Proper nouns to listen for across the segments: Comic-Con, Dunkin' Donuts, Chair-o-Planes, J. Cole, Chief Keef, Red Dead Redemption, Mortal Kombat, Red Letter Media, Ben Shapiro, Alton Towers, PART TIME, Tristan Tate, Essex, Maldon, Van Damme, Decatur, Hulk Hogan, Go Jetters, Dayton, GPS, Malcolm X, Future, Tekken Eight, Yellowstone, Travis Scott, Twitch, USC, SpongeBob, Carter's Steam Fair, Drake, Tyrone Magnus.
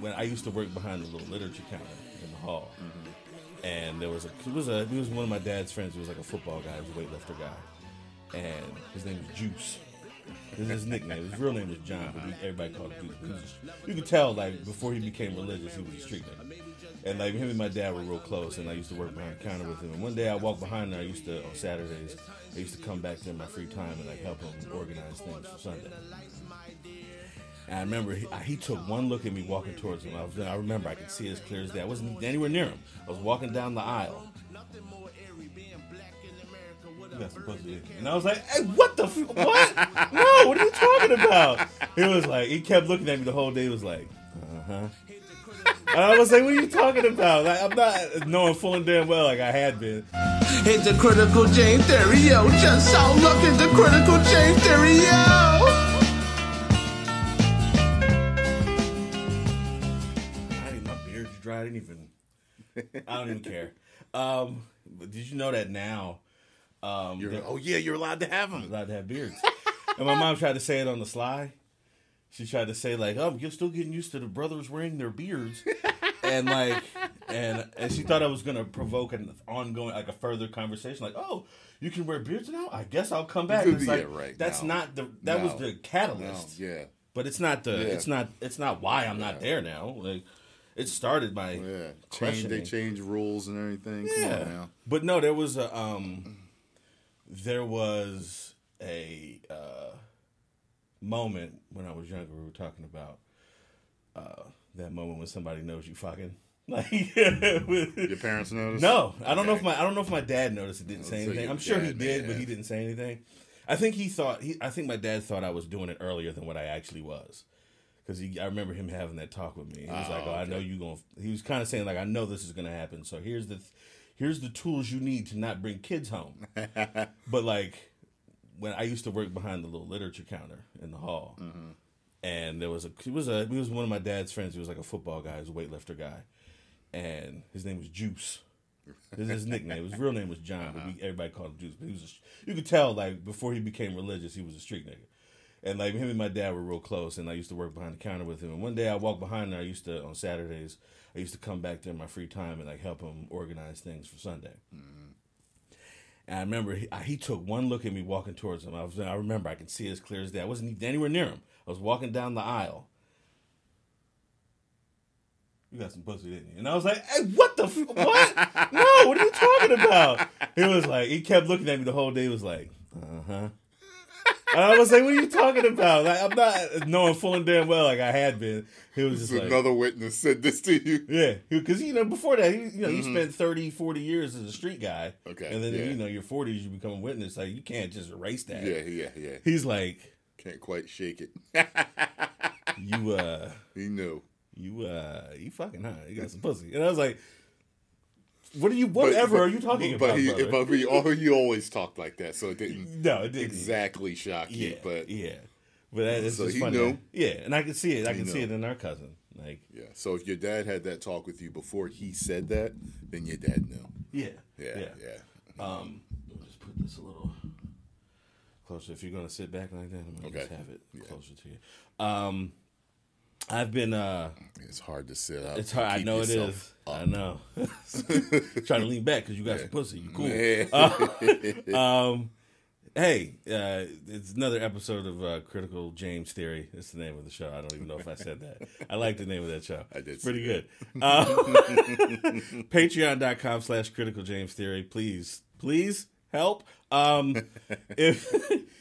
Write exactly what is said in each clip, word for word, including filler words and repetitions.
when I used to work behind the little literature counter in the hall, mm-hmm. and there was a it was a he was one of my dad's friends. He was like a football guy, he was a weightlifter guy, and his name was Juice. This is his nickname. His real name was John, but everybody called him Juice. You could tell, like, before he became religious, he was a street nigga. And, like, him and my dad were real close, and I used to work behind the counter with him. And one day I walked behind there. I used to, on Saturdays, I used to come back there in my free time and, like, help him organize things for Sunday. And I remember he, he took one look at me walking towards him. I, was, I remember I could see it as clear as day. I wasn't anywhere near him. I was walking down the aisle. That's supposed to be. And I was like, hey, what the f- what? No, what are you talking about? He was like, he kept looking at me the whole day. He was like, uh-huh. And I was like, what are you talking about? Like, I'm not knowing full and damn well like I had been. It's the Critical James Theory, yo. Just so look at the Critical James Theory, yo. I didn't, my beard's dry. I didn't even, I don't even care. Um, but did you know that now? Um, you're, oh yeah, you're allowed to have them. Allowed to have beards. And my mom tried to say it on the sly. She tried to say like, "Oh, you're still getting used to the brothers wearing their beards," and like, and and she thought I was gonna provoke an ongoing, like a further conversation, like, "Oh, you can wear beards now? I guess I'll come back." It's like, right that's now. Not the that no. was the catalyst. No. Yeah, but it's not the yeah. it's not it's not why I'm yeah. not there now. Like. It started by yeah. change. They changed rules and everything. Yeah, come on now. But no, there was a. Um, There was a uh, moment when I was younger. We were talking about uh, that moment when somebody knows you fucking. Like your parents noticed. No, I don't okay. know if my I don't know if my dad noticed. It didn't say anything. So I'm sure he did, man. But he didn't say anything. I think he thought. He, I think my dad thought I was doing it earlier than what I actually was, because I remember him having that talk with me. He was oh, like, "Oh, okay. I know you gonna." He was kind of saying like, "I know this is gonna happen. So here's the." Th- Here's the tools you need to not bring kids home. But, like, when I used to work behind the little literature counter in the hall, mm-hmm. and there was a he was a he was one of my dad's friends. He was like a football guy, he was a weightlifter guy, and his name was Juice. This is his nickname. His real name was John, uh-huh. but we, everybody called him Juice. But he was a, you could tell like before he became religious, he was a street nigga. And like him and my dad were real close, and I used to work behind the counter with him. And one day I walked behind there. I used to on Saturdays. I used to come back there in my free time and like help him organize things for Sunday. Mm-hmm. And I remember he, I, he took one look at me walking towards him. I was I remember I could see it as clear as day. I wasn't even anywhere near him. I was walking down the aisle. You got some pussy, didn't you? And I was like, hey, what the f- what? No, what are you talking about? He was like, he kept looking at me the whole day. He was like, uh huh. And I was like, what are you talking about? Like, I'm not knowing full and damn well like I had been. He was just like... Another witness said this to you. Yeah, because, you know, before that, he, you know, mm-hmm. you spent thirty, forty years as a street guy. Okay, and then, yeah. you know, your forties, you become a witness. Like, you can't just erase that. Yeah, yeah, yeah. He's like... Can't quite shake it. You, uh... He knew. You, uh... You fucking hot. You got some pussy. And I was like... What are you? Whatever but, but, are you talking but about? But he, he always talked like that, so it didn't. No, it didn't exactly shock you. Yeah, but yeah, but that is so just he funny. Knew. Yeah, and I can see it. I he can knew. see it in our cousin. Like yeah. So if your dad had that talk with you before he said that, then your dad knew. Yeah. Yeah. Yeah. yeah. Um, we'll just put this a little closer. If you're gonna sit back like that, I'm gonna okay. just have it yeah. closer to you. Um, I've been. Uh, it's hard to sit up. It's hard. I know it is. Up. I know. Trying to lean back because you got yeah. some pussy. You cool. Uh, um, hey, uh, it's another episode of uh, Critical James Theory. That's the name of the show. I don't even know if I said that. I like the name of that show. I did. It's pretty good. Uh, Patreon.com slash Critical James Theory. Please, please help. Um, if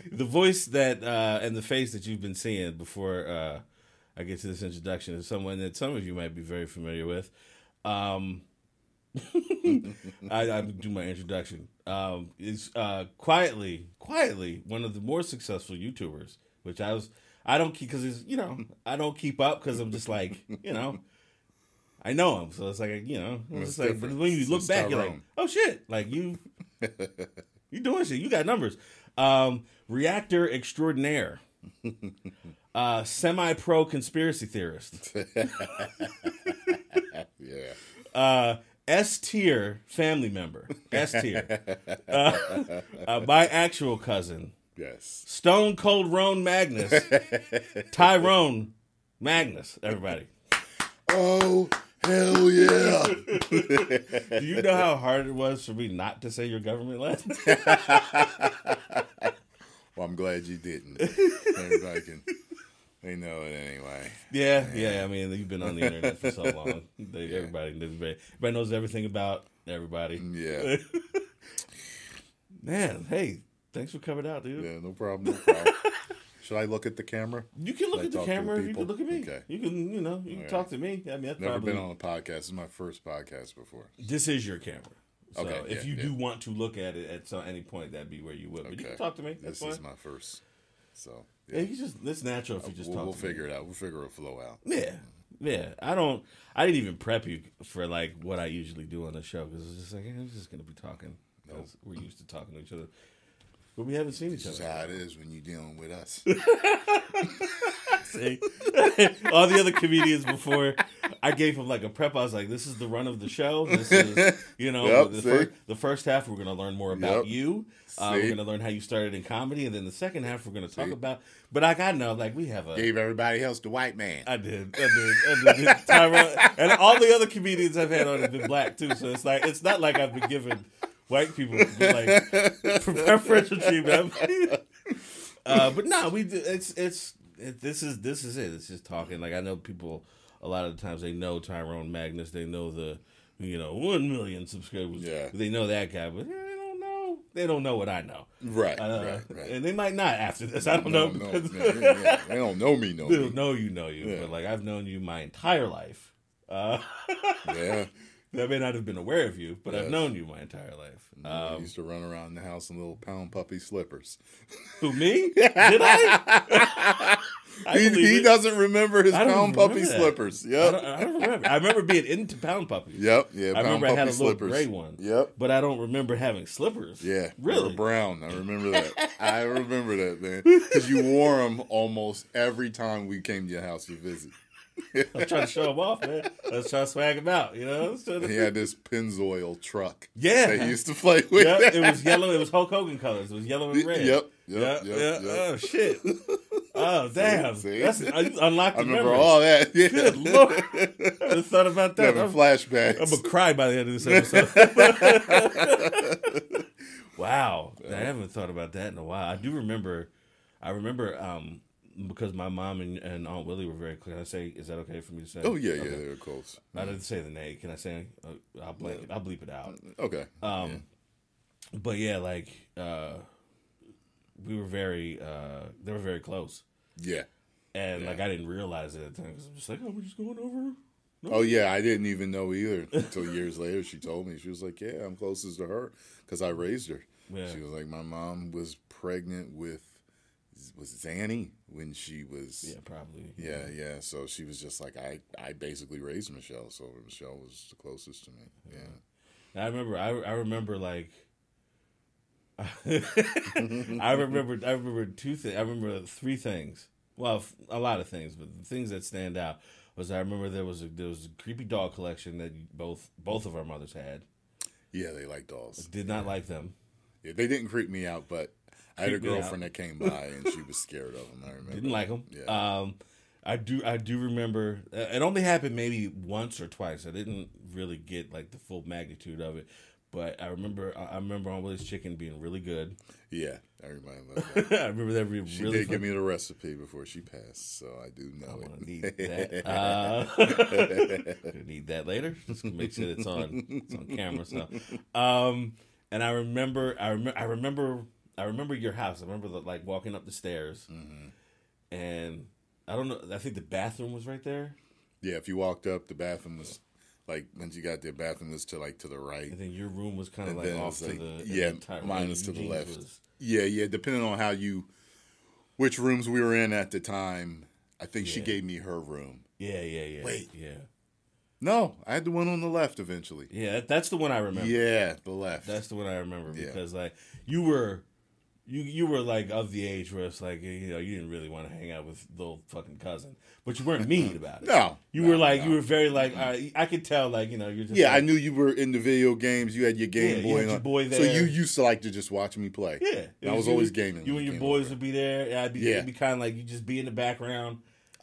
the voice that uh, and the face that you've been seeing before. Uh, I get to this introduction of someone that some of you might be very familiar with. Um, I, I do my introduction. Um, is uh, quietly, quietly one of the more successful YouTubers, which I was. I don't keep because you know I don't keep up because I'm just like you know I know him, so it's like you know it's like but when you look it's back, you're wrong. Like, oh shit, like you you doing shit, you got numbers. Um, reactor extraordinaire. Uh, semi-pro conspiracy theorist. Yeah. Uh, S-tier family member. S-tier. Uh, uh, my actual cousin. Yes. Stone Cold Ron Magnus. Tyrone Magnus, everybody. Oh, hell yeah. Do you know how hard it was for me not to say your government last name? Well, I'm glad you didn't. Everybody can... They know it anyway. Yeah, yeah, yeah. I mean, you've been on the internet for so long. They, yeah. Everybody everybody knows everything about everybody. Yeah. Man, hey, thanks for coming out, dude. Yeah, no problem. No problem. Should I look at the camera? You can look Should at I the camera. The you can look at me. Okay. You can, you know, you can right. talk to me. I mean, that's never probably... been on a podcast. This is my first podcast before. This is your camera. So okay, if yeah, you yeah. do want to look at it at some, any point, that'd be where you would. But okay. you can talk to me. That's this fine. Is my first. So. Yeah, you just it's natural if you just we'll, talk. We'll to figure me. It out. We'll figure a flow out. Yeah, yeah. I don't. I didn't even prep you for like what I usually do on the show because it's just like hey, I'm just gonna be talking. Nope. We're used to talking to each other, but we haven't seen each this other. That's how it is when you're dealing with us. See, all the other comedians before, I gave them like a prep. I was like, "This is the run of the show. This is, you know, yep, the, first, the first half we're going to learn more about yep. you. Uh, we're going to learn how you started in comedy, and then the second half we're going to talk about." But like, I know, like we have a gave everybody else the white man. I did, I did, I did. Tyrone, and all the other comedians I've had on have been black too. So it's like it's not like I've been given white people like preferential treatment. uh, but no, we do, it's it's. It, this is this is it. It's just talking. Like I know people. A lot of the times they know Tyrone Magnus. They know the, you know, one million subscribers. Yeah. They know that guy, but yeah, they don't know. They don't know what I know. Right. Uh, right. Right. And they might not after this. I don't no, know. No, no, no. They don't know me. No. They don't know you. Know you. Yeah. But like I've known you my entire life. Uh, yeah. I may not have been aware of you, but yes. I've known you my entire life. Um, I used to run around the house in little pound puppy slippers. Who, me? Did I? I he he doesn't remember his pound puppy that. Slippers. Yep. I don't, I don't remember. I remember being into pound puppies. Yep. Yeah. I remember I had a little slippers. Gray one. Yep. But I don't remember having slippers. Yeah. Really? They were brown. I remember that. I remember that, man. Because you wore them almost every time we came to your house to visit. I was trying to show him off, man. I was trying to swag him out, you know? To... He had this Pennzoil truck. Yeah. They used to play with. Yep, it was yellow. It was Hulk Hogan colors. It was yellow and red. Yep. Yep. Yep. yep, yep. Oh, shit. Oh, damn. See, see? That's unlocked the I remember memories. All that. Yeah. Good Lord. I just thought about that. Having I'm, flashbacks. I'm going to cry by the end of this episode. Wow. I haven't thought about that in a while. I do remember, I remember, um, because my mom and, and Aunt Willie were very close. Can I say, is that okay for me to say? Oh, yeah, okay. Yeah, they were close. I didn't say the name. Can I say? I'll bleep it, I'll bleep it out. Okay. Um, yeah. But, yeah, like, uh, we were very, uh, they were very close. Yeah. And, yeah. like, I didn't realize it at the time because I'm just like, oh, we're just going over. No. Oh, yeah, I didn't even know either until years later she told me. She was like, yeah, I'm closest to her because I raised her. Yeah. She was like, my mom was pregnant with, was Zanny when she was yeah probably yeah yeah, yeah. So she was just like I, I basically raised Michelle, so Michelle was the closest to me. Yeah, yeah. I remember I, I remember like I remember I remember two things I remember three things well a lot of things but the things that stand out was I remember there was a there was a creepy doll collection that both both of our mothers had. Yeah, they liked dolls. Did not yeah. like them. Yeah, they didn't creep me out, but I had a girlfriend that came by and she was scared of him. I remember didn't like him. Yeah. Um, I do. I do remember. Uh, it only happened maybe once or twice. I didn't really get like the full magnitude of it, but I remember. I remember Aunt Willie's chicken being really good. Yeah, I remember that. I remember that being she really. She did fun. Give me the recipe before she passed, so I do know. I'm gonna need that. Uh, I'm gonna need that later. Just make sure it's on. It's on camera. So, um, and I remember. I remember. I remember. I remember your house. I remember the, like walking up the stairs, mm-hmm. and I don't know. I think the bathroom was right there. Yeah, if you walked up, the bathroom was like once you got there, bathroom was to like to the right. And then your room was kind of like off to like, the yeah, the mine was to the left. Was... Yeah, yeah. Depending on how you, which rooms we were in at the time. I think yeah. she gave me her room. Yeah, yeah, yeah. Wait, yeah. No, I had the one on the left eventually. Yeah, that's the one I remember. Yeah, the left. That's the one I remember because yeah. like you were. You you were like of the age where it's like you know you didn't really want to hang out with little fucking cousin, but you weren't mean about it. No, you no, were like no. you were very like I, I could tell like you know you're just yeah like, I knew you were into video games. You had your Game yeah, Boy, you had your boy there. So you used to like to just watch me play. Yeah, was, I was always you, gaming. You and your boys over. Would be there. And I'd be yeah. it'd be kind of like you just be in the background.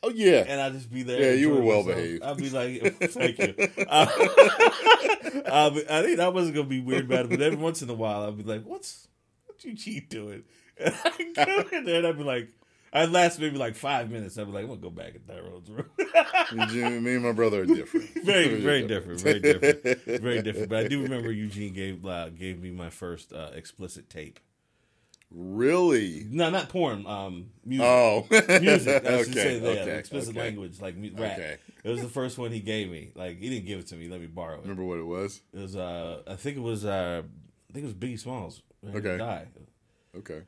Oh yeah, and I just be there. Yeah, you were well myself. behaved. I'd be like, thank you. Uh, I, mean, I think I wasn't gonna be weird about it, but every once in a while, I'd be like, "What's what you cheat doing?" And I'd go in there, and I'd be like, I'd last maybe like five minutes. I'd be like, "I'm gonna go back in Tyrone's room." Eugene, me and my brother are different. very, very different. Very different. Very different. But I do remember Eugene gave uh, gave me my first uh, explicit tape. Really? No, not porn. Um, music. Oh, music. I should okay, say that okay, explicit okay. language, like rap. Okay. It was the first one he gave me. Like he didn't give it to me. Let me borrow it. Remember what it was? It was. Uh, I think it was. Uh, I think it was Biggie Smalls. Okay. Die. Okay.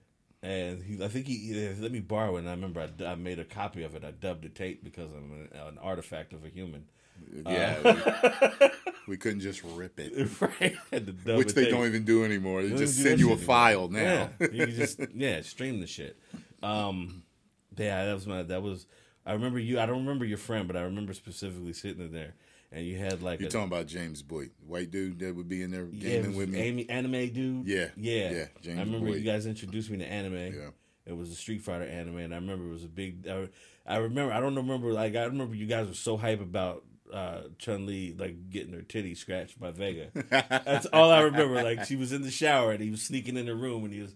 And he, I think he, he let me borrow it. And I remember I, I made a copy of it. I dubbed the tape because I'm an, an artifact of a human. Yeah, uh, we, we couldn't just rip it, right? The which they tape. don't even do anymore. They, they just send you a anymore. file now. Yeah. You just yeah, stream the shit. Um, yeah, that was my. That was. I remember you. I don't remember your friend, but I remember specifically sitting in there, and you had like. You're a, talking about James Boyd, white dude that would be in there gaming yeah, with me. Anime dude. Yeah, yeah, yeah. James I remember Boyd. You guys introduced me to anime. Yeah. It was a Street Fighter anime, and I remember it was a big. I, I remember. I don't remember. Like I remember you guys were so hype about. Uh, Chun Li like getting her titty scratched by Vega. That's all I remember. Like she was in the shower and he was sneaking in the room and he was.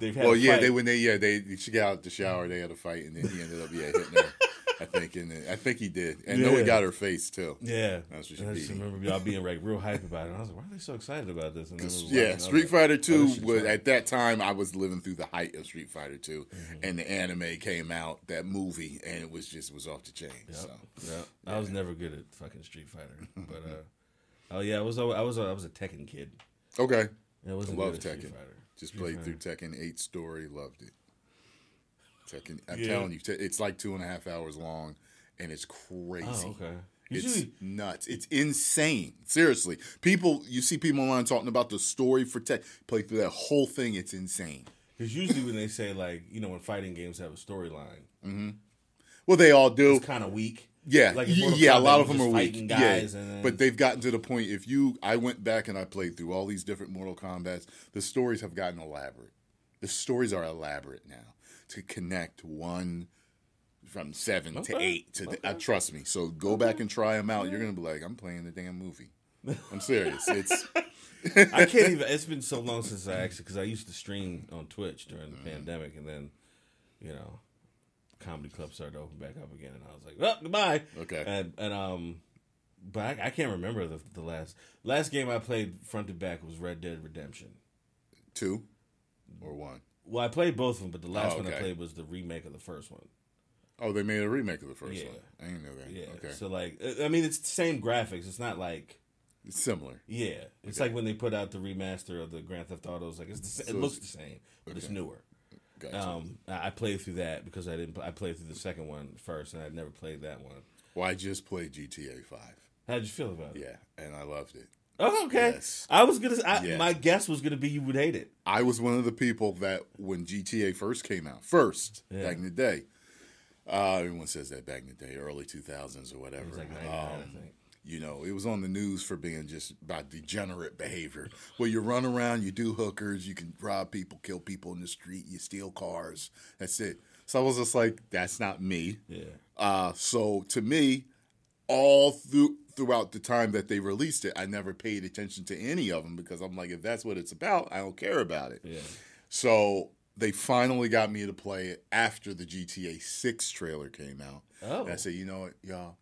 They've had. Well, a yeah, fight. they when they yeah they she got out the shower they had a fight and then he ended up yeah hitting her. I think in the, I think he did and yeah. no he got her face too. Yeah, that's what she I just beat. remember y'all being like real hype about it. And I was like, why are they so excited about this? And was yeah, Street Fighter Two like, was at that time I was living through the height of Street Fighter Two, mm-hmm. and the anime came out that movie and it was just was off the chain. Yep. So yep. Yeah. I was never good at fucking Street Fighter, but uh, oh yeah, I was I was I was a Tekken kid. Okay, I love Tekken. Just played through Tekken Eight story, loved it. Tekken, I'm yeah. telling you, it's like two and a half hours long, and it's crazy. Oh, okay. It's Usually, nuts. It's insane. Seriously. People, you see people online talking about the story for Tekken. Play through that whole thing. It's insane. Because usually when they say, like, you know, when fighting games have a storyline. Mm-hmm. Well, they all do. It's kind of weak. Yeah. Like yeah, a lot of them are weak. Guys yeah. and then... But they've gotten to the point, if you, I went back and I played through all these different Mortal Kombats, the stories have gotten elaborate. The stories are elaborate now. To connect one from seven okay. to eight to okay. the, uh, trust me. So go okay. back and try them out. You're gonna be like, I'm playing the damn movie. I'm serious. It's I can't even. It's been so long since I actually because I used to stream on Twitch during the mm. pandemic, and then you know, comedy clubs started to open back up again, and I was like, well, goodbye. Okay. And, and um, but I, I can't remember the the last last game I played front to back was Red Dead Redemption. Two or one. Well, I played both of them, but the last oh, okay. one I played was the remake of the first one. Oh, they made a remake of the first yeah. one. I didn't know that. Yeah. Okay. So, like, I mean, it's the same graphics. It's not like... It's similar. Yeah. It's okay. like when they put out the remaster of the Grand Theft Autos. Like, it's the same, so it looks it's, the same, but okay. it's newer. Gotcha. Um, I played through that because I didn't. I played through the second one first, and I'd never played that one. Well, I just played G T A five. How'd you feel about it? Yeah, and I loved it. Oh, okay. Yes. I was gonna. I, yeah. My guess was gonna be you would hate it. I was one of the people that when G T A first came out, first yeah. back in the day. Uh, everyone says that back in the day, early two thousands or whatever. It was like ninety-nine, um, I think. You know, it was on the news for being just about degenerate behavior. Well, you run around, you do hookers, you can rob people, kill people in the street, you steal cars. That's it. So I was just like, that's not me. Yeah. Uh, so to me, all through. Throughout the time that they released it, I never paid attention to any of them because I'm like, if that's what it's about, I don't care about it. Yeah. So they finally got me to play it after the G T A six trailer came out. Oh. And I said, you know what, y'all,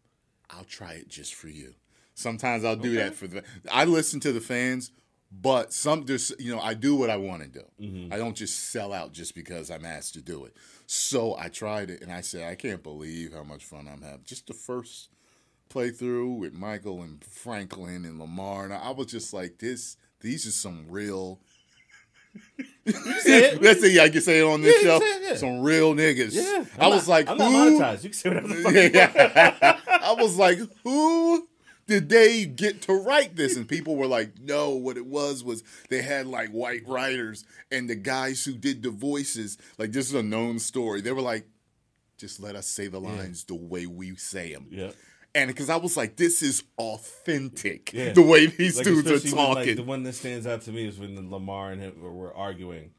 I'll try it just for you. Sometimes I'll do okay. that for the. I listen to the fans, but some there's you know I do what I want to do. Mm-hmm. I don't just sell out just because I'm asked to do it. So I tried it and I said, I can't believe how much fun I'm having. Just the first. Playthrough with Michael and Franklin and Lamar, and I was just like, "This, these are some real." That's it. Yeah, I can say it on this yeah, show. It, yeah. Some real niggas. Yeah, I was like, "I'm not monetized." You can say whatever the fuck. Yeah. I was like, "Who did they get to write this?" And people were like, "No, what it was was they had like white writers and the guys who did the voices. Like this is a known story. They were like, just let us say the lines yeah. the way we say them." Yeah. And because I was like, this is authentic, yeah. the way these like, dudes are talking. When, like, the one that stands out to me is when the Lamar and him were arguing.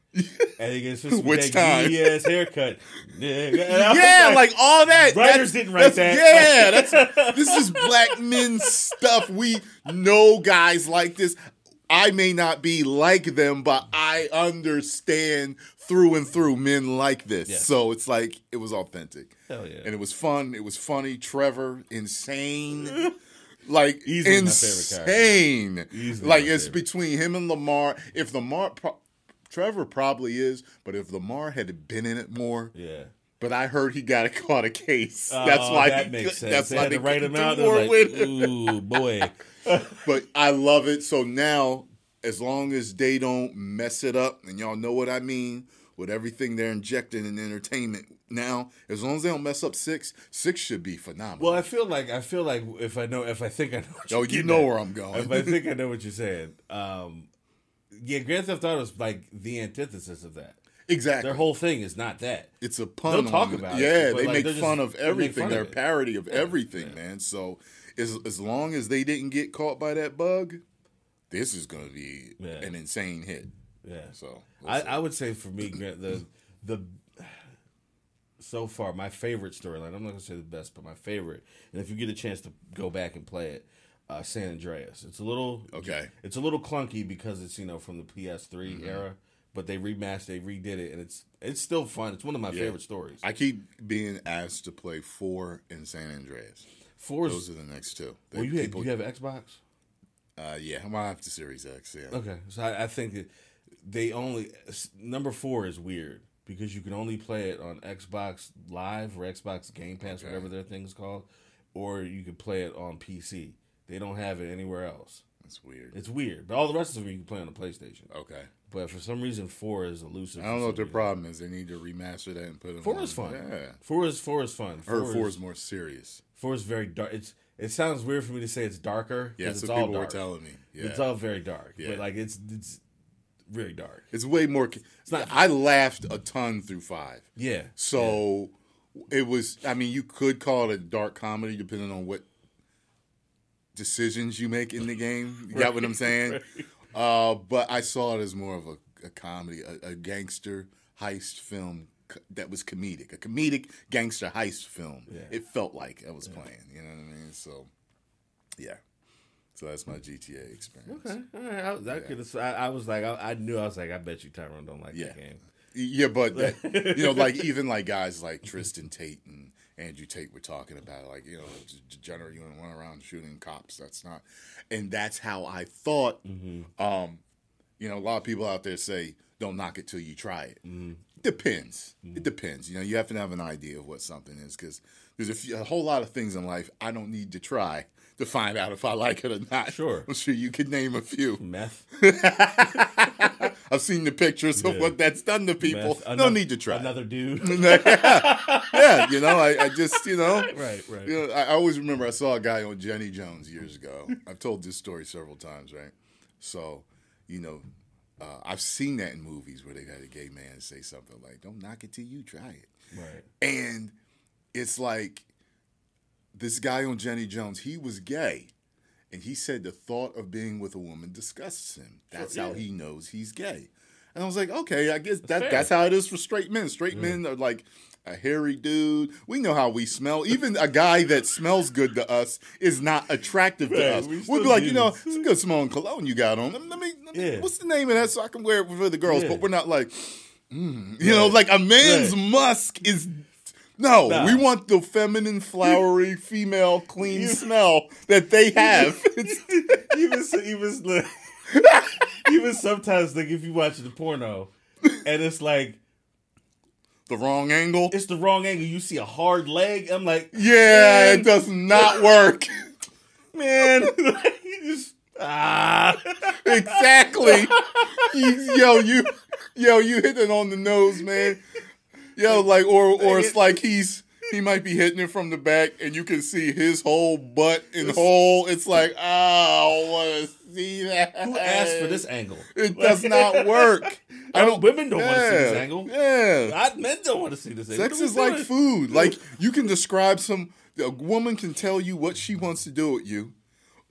And he gets this Which time? Yes, haircut. Yeah, like, like all that. Writers didn't write that. Yeah, that's this is black men's stuff. We know guys like this. I may not be like them, but I understand through and through men like this. Yeah. So it's like, it was authentic. Hell yeah. And it was fun. It was funny. Trevor, insane. Like, Easily insane. My favorite like, it's favorite. Between him and Lamar. If Lamar, pro Trevor probably is, but if Lamar had been in it more. Yeah. But I heard he got caught a case. Oh, that's why that he, makes sense. That's they why they write him out. Like, ooh, boy. But I love it. So now, as long as they don't mess it up, and y'all know what I mean with everything they're injecting in entertainment now, as long as they don't mess up six, six should be phenomenal. Well, I feel like I feel like if I know, if I think I know, what oh, you know at, where I'm going. If I think I know what you're saying, um, yeah, Grand Theft Auto is like the antithesis of that. Exactly. Their whole thing is not that. It's a pun. They'll talk about it. Yeah, they make fun of everything. They're a parody of everything, man. So as as long as they didn't get caught by that bug, this is going to be an insane hit. Yeah. So I, I would say for me, the the so far my favorite storyline. I'm not going to say the best, but my favorite. And if you get a chance to go back and play it, uh, San Andreas. It's a little okay. It's a little clunky because it's you know from the P S three mm-hmm. era. But they remastered, they redid it, and it's it's still fun. It's one of my yeah. favorite stories. I keep being asked to play four in San Andreas. Four. Those are the next two. They, well, you have, people, you have an Xbox? Uh, yeah, well, I have the Series X, yeah. Okay, so I, I think that they only... Number four is weird, because you can only play it on Xbox Live or Xbox Game Pass, okay. whatever their thing's called, or you can play it on P C. They don't have it anywhere else. That's weird. It's weird, but all the rest of them you can play on the PlayStation. Okay. But for some reason, four is elusive. I don't know what their problem is. They need to remaster that and put it. Four is fun. Yeah. Four is four is fun. I heard four is more serious. Four is very dark. It's it sounds weird for me to say it's darker. Yeah, that's what people were telling me. Yeah. It's all very dark. Yeah. But like it's it's really dark. It's way more. It's not. I laughed a ton through five. Yeah. So yeah. it was. I mean, you could call it a dark comedy, depending on what decisions you make in the game. You right. got what I'm saying? Right. Uh, but I saw it as more of a, a comedy, a, a gangster heist film co that was comedic, a comedic gangster heist film. Yeah. It felt like I was yeah. playing, you know what I mean? So, yeah. So that's my G T A experience. Okay, all right. I, that yeah. I, I was like, I, I knew, I was like, I bet you Tyrone don't like yeah. that game. Yeah, but that, you know, like even like guys like Tristan Tate and Andrew Tate were talking about, like, you know, degenerate, you don't run around shooting cops. That's not, and that's how I thought. Mm-hmm. um, you know, a lot of people out there say, don't knock it till you try it. Mm-hmm. Depends. Mm-hmm. It depends. You know, you have to have an idea of what something is, because there's a, few, a whole lot of things in life I don't need to try to find out if I like it or not. Sure. I'm sure you could name a few. Meth. I've seen the pictures yeah. of what that's done to people. Meth, no need to try. Another dude. yeah. yeah, you know, I, I just, you know. Right, right. You know, I always remember I saw a guy on Jenny Jones years ago. I've told this story several times, right? So, you know, uh, I've seen that in movies where they had a gay man say something like, don't knock it till you try it. Right. And it's like this guy on Jenny Jones, he was gay. And he said the thought of being with a woman disgusts him. That's sure, yeah. how he knows he's gay. And I was like, okay, I guess that's, that, that's how it is for straight men. Straight yeah. men are like a hairy dude. We know how we smell. Even a guy that smells good to us is not attractive right, to us. We we'll be like, do. you know, it's a good smelling cologne you got on. Let me, let me, yeah. what's the name of that so I can wear it for the girls? Yeah. But we're not like, mm. you right. know, like a man's right. musk is... No, nah. we want the feminine, flowery, female, clean you, smell that they have. even even look, even sometimes, like if you watch the porno, and it's like the wrong angle. It's the wrong angle. You see a hard leg. I'm like, yeah, man. It does not work, man. You just ah, exactly. Yo, you, yo, you hit it on the nose, man. Yeah, like or or it's like he's he might be hitting it from the back and you can see his whole butt and hole. It's like, oh, I don't want to see that. Who asked for this angle? It does not work. I don't. Women don't yeah, want to see this angle. Yeah, men don't want to see this angle. Sex is like doing? food. Like you can describe some A woman can tell you what she wants to do with you,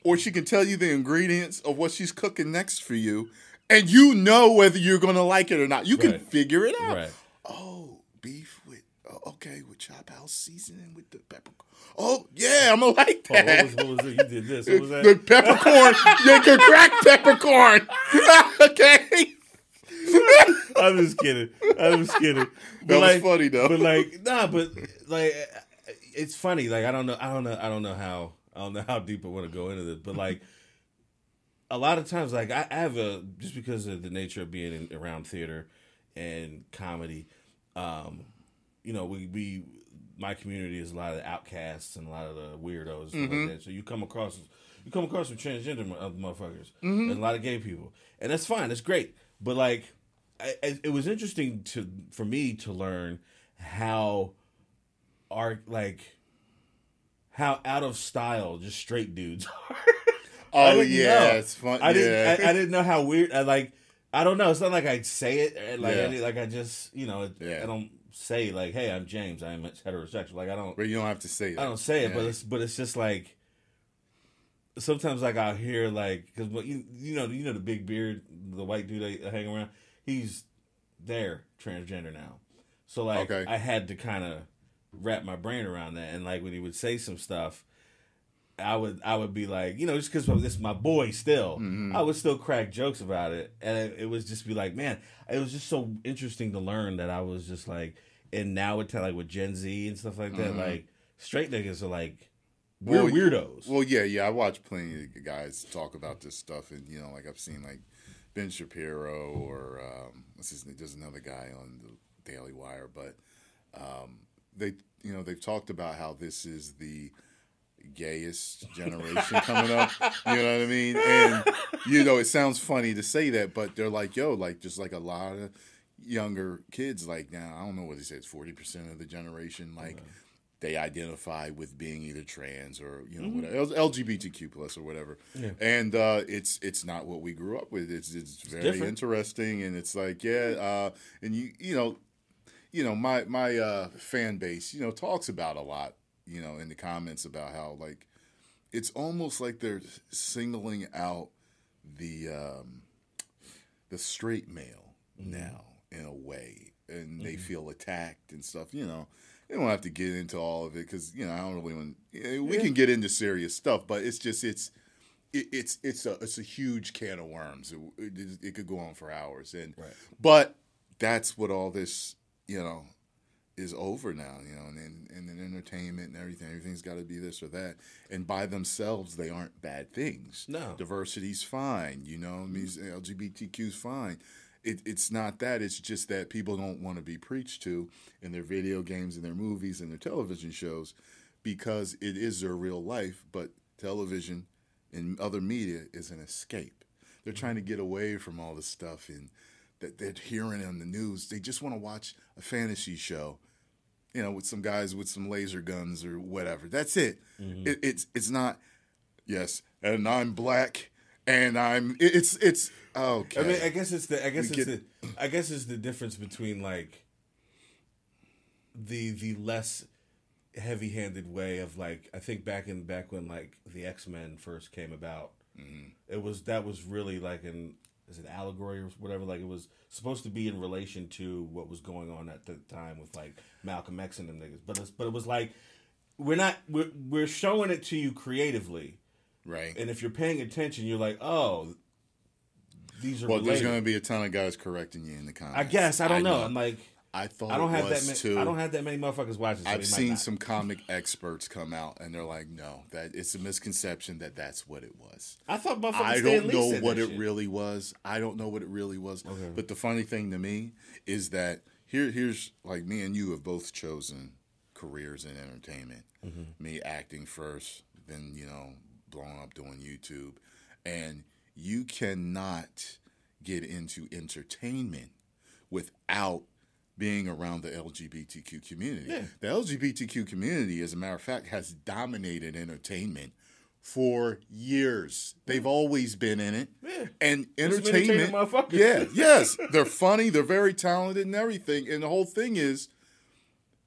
or she can tell you the ingredients of what she's cooking next for you, and you know whether you're going to like it or not. You right. can figure it out. Right. Oh, beef with, uh, okay, with chop house seasoning with the peppercorn. Oh, yeah, I'm going to like that. Oh, what, was, what was it? You did this. What was that? The peppercorn. You can crack peppercorn. Okay. I'm just kidding. I'm just kidding. But that was like, funny, though. But, like, nah, but, like, it's funny. Like, I don't know. I don't know. I don't know how. I don't know how deep I want to go into this, but like a lot of times, like I, I have a, just because of the nature of being in, around theater and comedy, um, you know, we, we, my community is a lot of the outcasts and a lot of the weirdos. Mm-hmm. Stuff like that. So you come across, you come across some transgender motherfuckers, mm-hmm. and a lot of gay people, and that's fine. That's great. But like, I, it was interesting to, for me to learn how our, like, how out of style just straight dudes are. Oh yeah, know. It's fun. I yeah. didn't. I, I didn't know how weird. I like. I don't know. It's not like I say it. Like yeah. I, like I just you know. Yeah. I don't say like, hey, I'm James. I'm heterosexual. Like I don't. But you don't have to say it. I don't say it. Yeah. But it's but it's just like. Sometimes like I'll hear like because you you know you know the big beard, the white dude I hang around. He's there transgender now, so like okay. I had to kind of. Wrap my brain around that, and like when he would say some stuff, I would I would be like, you know, just because this is my boy still, mm-hmm. I would still crack jokes about it, and it, it was just be like, man, it was just so interesting to learn that I was just like, and now it's like with Gen Z and stuff like that, mm-hmm. like straight niggas are like we're well, weirdos. Well, yeah, yeah, I watch plenty of guys talk about this stuff, and you know, like I've seen like Ben Shapiro or um, what's his name? There's another guy on the Daily Wire, but. Um, They, you know, they've talked about how this is the gayest generation coming up. You know what I mean? And, you know, it sounds funny to say that, but they're like, yo, like, just like a lot of younger kids, like, now, I don't know what he says, forty percent of the generation, like, yeah. they identify with being either trans or, you know, mm-hmm. whatever, L G B T Q plus or whatever. Yeah. And uh, it's it's not what we grew up with. It's, it's, it's very different. Interesting. And it's like, yeah, uh, and, you you know, You know, my my uh, fan base, you know, talks about a lot, you know, in the comments about how, like, it's almost like they're singling out the um, the straight male mm-hmm. now, in a way. And mm-hmm. they feel attacked and stuff, you know. They don't have to get into all of it because, you know, I don't really want to. We yeah. can get into serious stuff, but it's just, it's it, it's it's a, it's a huge can of worms. It, it, it could go on for hours. And right. But that's what all this... you know, is over now, you know, and then and then entertainment and everything, everything's got to be this or that. And by themselves, they aren't bad things. No. Diversity's fine, you know, mm-hmm. L G B T Q's fine. It, it's not that, it's just that people don't want to be preached to in their video games, in their movies, in their television shows, because it is their real life, but television and other media is an escape. They're trying to get away from all this stuff and... that they're hearing on the news. They just want to watch a fantasy show, you know, with some guys with some laser guns or whatever. That's it. Mm-hmm. it it's it's not, yes, and I'm black, and I'm, it, it's, it's, okay. I mean, I guess it's the, I guess we it's get, the, I guess it's the difference between, like, the, the less heavy-handed way of, like, I think back in, back when, like, the X-Men first came about, mm-hmm. it was, that was really, like, an, is it allegory or whatever? Like, it was supposed to be in relation to what was going on at the time with, like, Malcolm X and them niggas. But, it's, but it was like, we're not, we're, we're showing it to you creatively. Right. And if you're paying attention, you're like, oh, these are Well, related. There's going to be a ton of guys correcting you in the comments. I guess. I don't I know. know. I'm like... I thought I don't it have was that many, too. I don't have that many motherfuckers watching. So I've seen some comic experts come out and they're like, "No, that it's a misconception that that's what it was." I thought motherfuckers. I don't know what it shit. really was. I don't know what it really was. Okay. But the funny thing to me is that here, here's like me and you have both chosen careers in entertainment. Mm-hmm. Me acting first, then you know, blowing up doing YouTube, and you cannot get into entertainment without being around the L G B T Q community. Yeah. The L G B T Q community, as a matter of fact, has dominated entertainment for years. They've always been in it. Yeah. And entertainment... motherfuckers. Yeah, yes. They're funny, they're very talented and everything. And the whole thing is,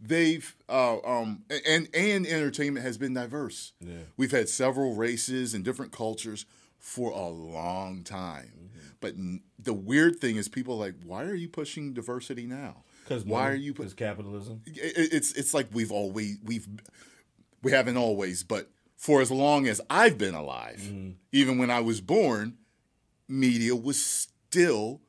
they've uh, um, and and entertainment has been diverse. Yeah. We've had several races and different cultures for a long time. Mm-hmm. But n the weird thing is, people are like, why are you pushing diversity now? Because why money, are you because capitalism? It, it's it's like we've always we've we haven't always, but for as long as I've been alive, mm-hmm. even when I was born, media was still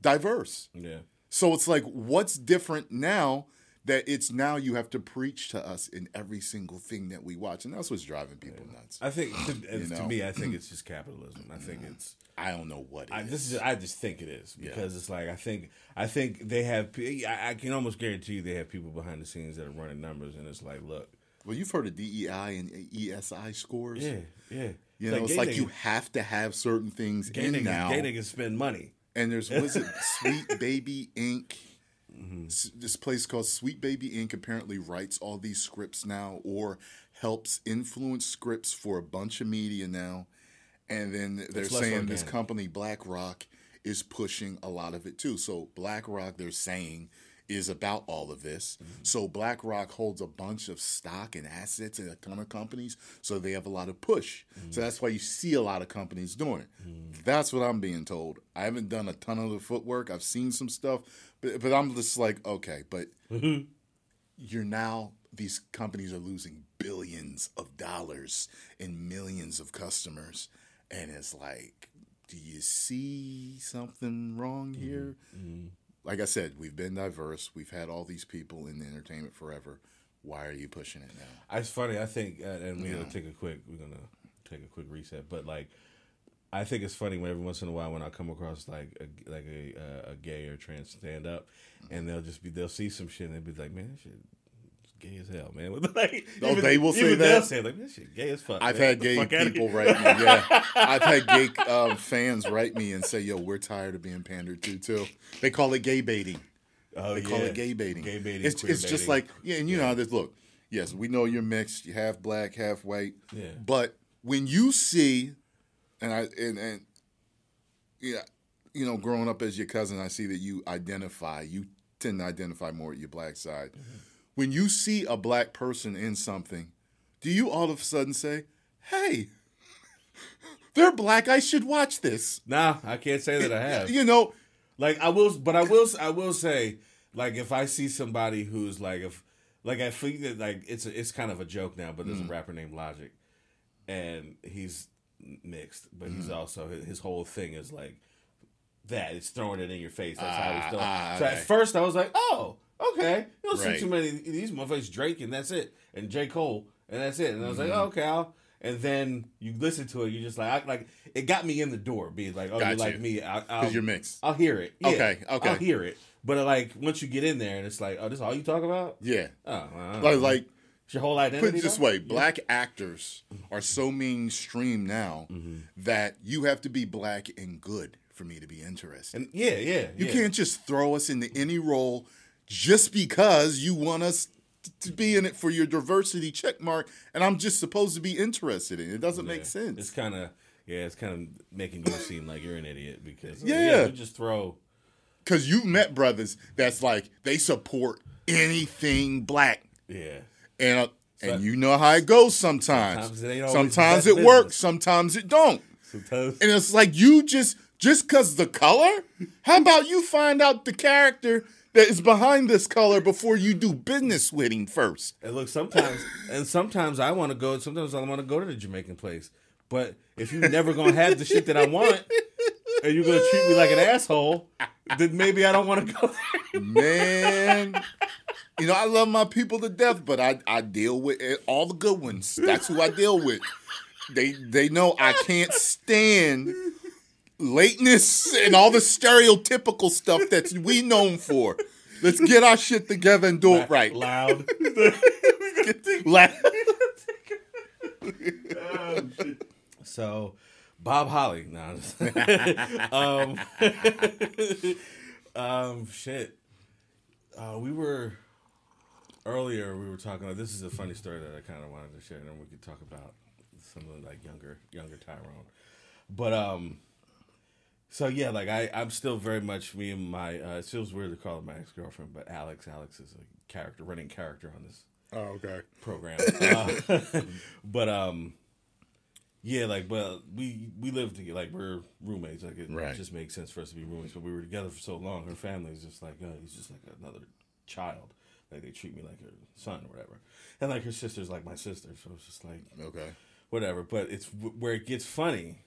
diverse. Yeah. So it's like, what's different now? That it's now you have to preach to us in every single thing that we watch. And that's what's driving people yeah. nuts. I think, to, you know? to me, I think it's just capitalism. I think it's... I don't know what it I, is. This is. I just think it is. Because yeah. it's like, I think I think they have... I, I can almost guarantee you they have people behind the scenes that are running numbers. And it's like, look... Well, you've heard of D E I and E S I scores. Yeah, yeah. You know, like it's like niggas, you have to have certain things in niggas, now. Gay niggas spend money. And there's, what's it? Sweet Baby Incorporated. Mm-hmm. This place called Sweet Baby Incorporated apparently writes all these scripts now, or helps influence scripts for a bunch of media now. And then they're saying this company BlackRock is pushing a lot of it too. So BlackRock, they're saying, is about all of this. Mm-hmm. So BlackRock holds a bunch of stock and assets in a ton of companies, so they have a lot of push. Mm-hmm. So that's why you see a lot of companies doing it. Mm-hmm. That's what I'm being told. I haven't done a ton of the footwork. I've seen some stuff, but, but I'm just like, okay, but mm-hmm. you're now, these companies are losing billions of dollars and millions of customers, and it's like, do you see something wrong here? Mm-hmm. Like I said, we've been diverse. We've had all these people in the entertainment forever. Why are you pushing it now? It's funny. I think, uh, and we're yeah. gonna take a quick, we're gonna take a quick reset. But like, I think it's funny when every once in a while when I come across like a, like a uh, a gay or trans stand up, mm-hmm. and they'll just be they'll see some shit and they'll be like, man, that shit is gay as hell, man. Like, oh, even, they will say that. Say like, this shit gay as fuck. I've man. had gay people write me. Yeah, I've had gay um, fans write me and say, yo, we're tired of being pandered to too. They call it gay baiting. Oh, they yeah. call it gay baiting. Gay baiting. It's, it's baiting. just like, yeah, and you yeah. know how this look. Yes, we know you're mixed. You're half black, half white. Yeah. But when you see, and I and and yeah, you know, growing up as your cousin, I see that you identify. You tend to identify more at your black side. Mm-hmm. When you see a black person in something, do you all of a sudden say, hey, they're black, I should watch this? Nah, I can't say that I have. You know, like I will, but I will, I will say, like if I see somebody who's like, if, like I think that like it's a, it's kind of a joke now, but there's mm. a rapper named Logic, and he's mixed, but mm. he's also his whole thing is like that. It's throwing it in your face. That's uh, how he's doing. Uh, so okay. at first I was like, oh, okay, you don't right. see too many of these motherfuckers. Drake and that's it, and J Cole and that's it. And mm. I was like, oh, okay, I'll. And then you listen to it, you just like, I, like it got me in the door, being like, oh, got you like me, because you're mixed. I'll hear it. Yeah, okay, okay, I'll hear it. But like once you get in there, and it's like, oh, this is all you talk about? Yeah. Oh, well, like, like it's your whole identity. Put it this though? way: yeah. black actors are so mainstream now mm-hmm. that you have to be black and good for me to be interested. And yeah, yeah, you yeah. can't just throw us into any role just because you want us to be in it for your diversity check mark, and I'm just supposed to be interested in it. It doesn't yeah. make sense. It's kind of yeah, it's kind of making you seem like you're an idiot because yeah, yeah you just throw. Because you met brothers that's like they support anything black. Yeah, and uh, so and you know how it goes sometimes. Sometimes it, sometimes it works. Sometimes it don't. Sometimes. And it's like you just just because the color. How about you find out the character that is behind this color before you do business with him first? And look, sometimes, and sometimes I want to go, sometimes I want to go to the Jamaican place. But if you're never going to have the shit that I want, and you're going to treat me like an asshole, then maybe I don't want to go there anymore. Man, you know, I love my people to death, but I, I deal with it, all the good ones. That's who I deal with. They, they know I can't stand lateness and all the stereotypical stuff that we known for. Let's get our shit together and do La it right. Loud. Loud. um, so, Bob Holly. No, um, um, shit. Uh, we were earlier. We were talking about this. Is a funny story that I kind of wanted to share, and then we could talk about some of the, like younger, younger Tyrone. But um. So yeah, like I, I'm still very much me and my. Uh, it feels weird to call it my ex girlfriend, but Alex, Alex is a character, running character on this. Oh, okay. Program, uh, but um, yeah, like, but we we lived together, like we're roommates. Like it right. just makes sense for us to be roommates. But we were together for so long. Her family is just like, oh, he's just like another child. Like they treat me like her son or whatever. And like her sister's like my sister, so it's just like okay, whatever. But it's w- where it gets funny.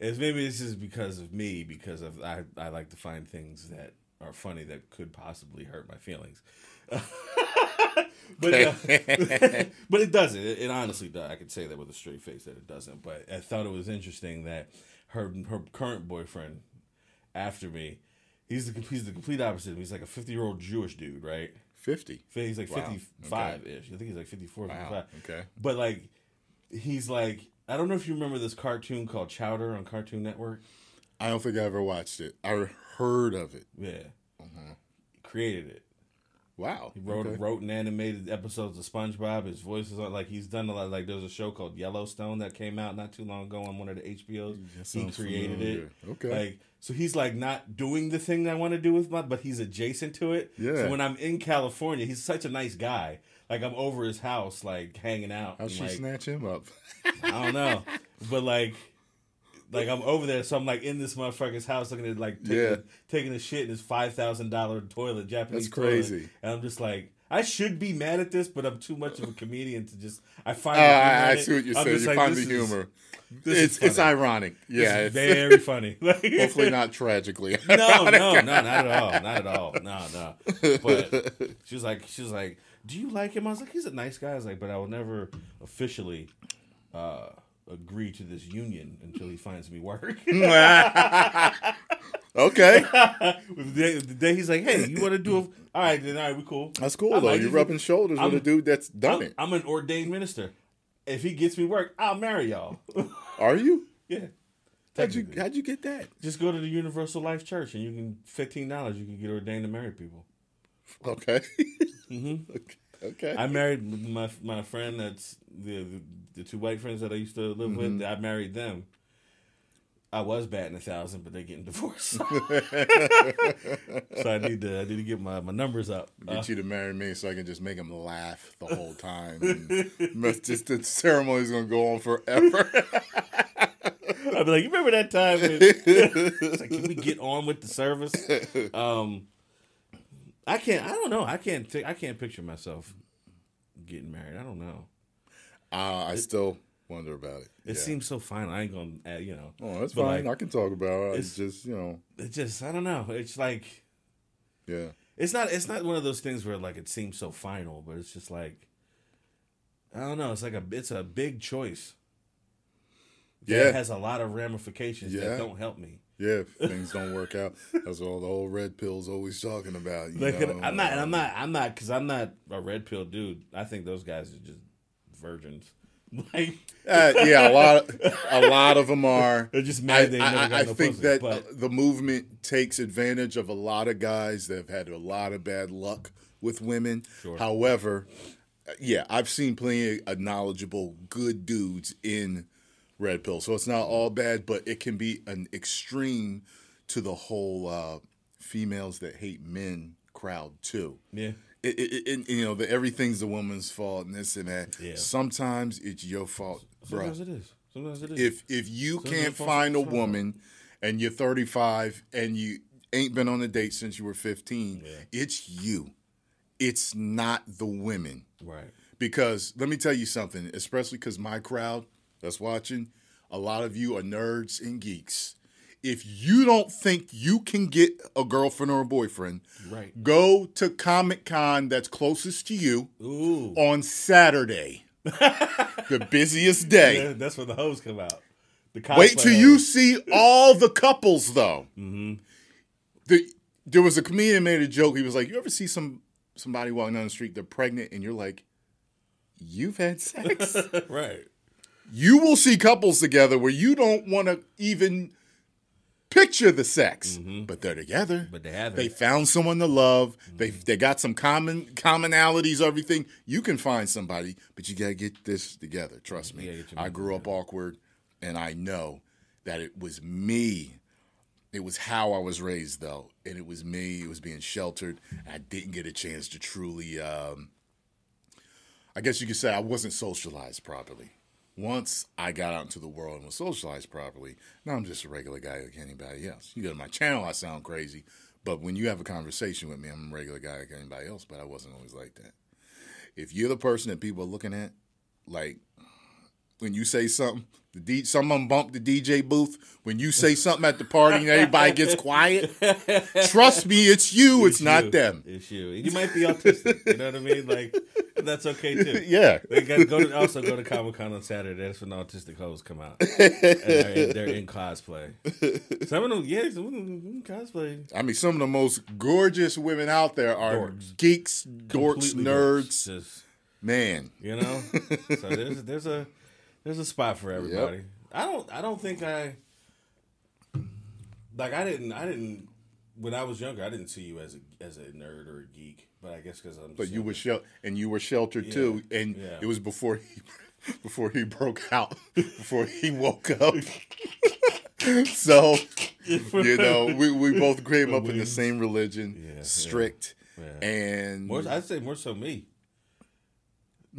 It's maybe this is because of me, because of I, I like to find things that are funny that could possibly hurt my feelings. But uh, but it doesn't. It, it honestly does. I could say that with a straight face that it doesn't. But I thought it was interesting that her her current boyfriend after me, he's the he's the complete opposite of me. He's like a fifty-year-old Jewish dude, right? fifty He's like wow. fifty-five-ish. Okay. I think he's like fifty-four, wow. fifty-five. Okay. But like, he's like... I don't know if you remember this cartoon called Chowder on Cartoon Network. I don't think I ever watched it. I heard of it. Yeah. Uh-huh. He created it. Wow. He wrote okay. wrote and animated episodes of SpongeBob. His voice is on, like he's done a lot. Like there's a show called Yellowstone that came out not too long ago on one of the H B Os. He created familiar. it. Okay. Like so he's like not doing the thing I want to do with my, but he's adjacent to it. Yeah. So when I'm in California, he's such a nice guy. Like, I'm over his house, like, hanging out. How'd she like, snatch him up? I don't know. But, like, like I'm over there, so I'm, like, in this motherfucker's house looking at, like, taking, yeah. taking a shit in his five thousand dollars toilet, Japanese That's crazy. Toilet. And I'm just like, I should be mad at this, but I'm too much of a comedian to just, I find uh, I, I see what you're saying. You like, find the humor. Is, it's it's ironic. Yeah. It's very funny. Like, hopefully not tragically. No, no, no, not at all. Not at all. No, no. But she was like, she was like, do you like him? I was like, he's a nice guy. I was like, but I will never officially uh, agree to this union until he finds me work. Okay. the, day, the day he's like, hey, you want to do a... All right, then, all right, we cool. That's cool, I'm though. Like, you're rubbing like, shoulders I'm, with a dude that's done I'm, it. I'm an ordained minister. If he gets me work, I'll marry y'all. Are you? Yeah. How'd you, how'd you get that? Just go to the Universal Life Church, and you can fifteen dollars, you can get ordained to marry people. Okay. Mm-hmm. Okay. Okay. I married my my friend that's the, the the two white friends that I used to live mm-hmm. with. I married them. I was batting a thousand, but they're getting divorced. So I need to I need to get my, my numbers up. Get uh, you to marry me so I can just make them laugh the whole time. And just the ceremony's gonna go on forever. I'll be like, you remember that time? It's like, can we get on with the service? Um. I can't. I don't know. I can't. T- I can't picture myself getting married. I don't know. Uh, I it, still wonder about it. It yeah. seems so fine. I ain't gonna. You know. Oh, that's but fine. Like, I can talk about it. It's, it's just you know. It just. I don't know. It's like. Yeah. It's not. It's not one of those things where like it seems so final, but it's just like. I don't know. It's like a. It's a big choice. Yeah. That has a lot of ramifications yeah. that don't help me. Yeah, if things don't work out. That's all the whole red pill's always talking about. You like, know? I'm not, I'm not, I'm not, because I'm not a red pill dude. I think those guys are just virgins. Like, uh, yeah, a lot, of, a lot of them are. They're just mad. I, they never I, got I no think pussy, that but. The movement takes advantage of a lot of guys that have had a lot of bad luck with women. Sure. However, yeah, I've seen plenty of knowledgeable, good dudes in. Red pill. So it's not all bad, but it can be an extreme to the whole uh, females that hate men crowd too. Yeah. It, it, it, you know, the, everything's the woman's fault and this and that. Yeah. Sometimes it's your fault, bro. Sometimes it is. Sometimes it is. If if you Sometimes can't find a woman and you're thirty-five and you ain't been on a date since you were fifteen, yeah. it's you. It's not the women. Right. Because let me tell you something, especially because my crowd that's watching, a lot of you are nerds and geeks. If you don't think you can get a girlfriend or a boyfriend, right. go to Comic-Con that's closest to you Ooh. on Saturday, the busiest day. Yeah, that's when the hoes come out. The Wait till hoes. you see all the couples, though. Mm-hmm. The, there was a comedian made a joke. He was like, you ever see some somebody walking down the street, they're pregnant, and you're like, you've had sex? Right. You will see couples together where you don't want to even picture the sex, mm-hmm. but they're together. But they have it. They found someone to love. Mm-hmm. They they got some common commonalities, everything. You can find somebody, but you got to get this together. Trust me. I grew up awkward, and I know that it was me It was how I was raised, though, and it was me. It was being sheltered. I didn't get a chance to truly, um, I guess you could say I wasn't socialized properly. Once I got out into the world and was socialized properly, now I'm just a regular guy like anybody else. You go to my channel, I sound crazy, but when you have a conversation with me, I'm a regular guy like anybody else, but I wasn't always like that. If you're the person that people are looking at, like, when you say something, the D, some of them bump the D J booth. When you say something at the party and everybody gets quiet, trust me, it's you. It's, it's you. Not them. It's you. You might be autistic. You know what I mean? Like, that's okay, too. Yeah. They got to go to, also go to Comic-Con on Saturday. That's when autistic hoes come out. And they're in, they're in cosplay. Some of them, yeah, some of them cosplay. I mean, some of the most gorgeous women out there are dorks. Geeks, dorks, completely nerds. Just, man. You know? So there's there's a... There's a spot for everybody. Yep. I don't. I don't think I. Like I didn't. I didn't. When I was younger, I didn't see you as a as a nerd or a geek. But I guess because I'm. But you were shel and you were sheltered yeah. too, and yeah. it was before he, before he broke out, before he woke up. So, you know, we we both came up in the same religion, yeah, strict, yeah, yeah. and more, I'd say more so me.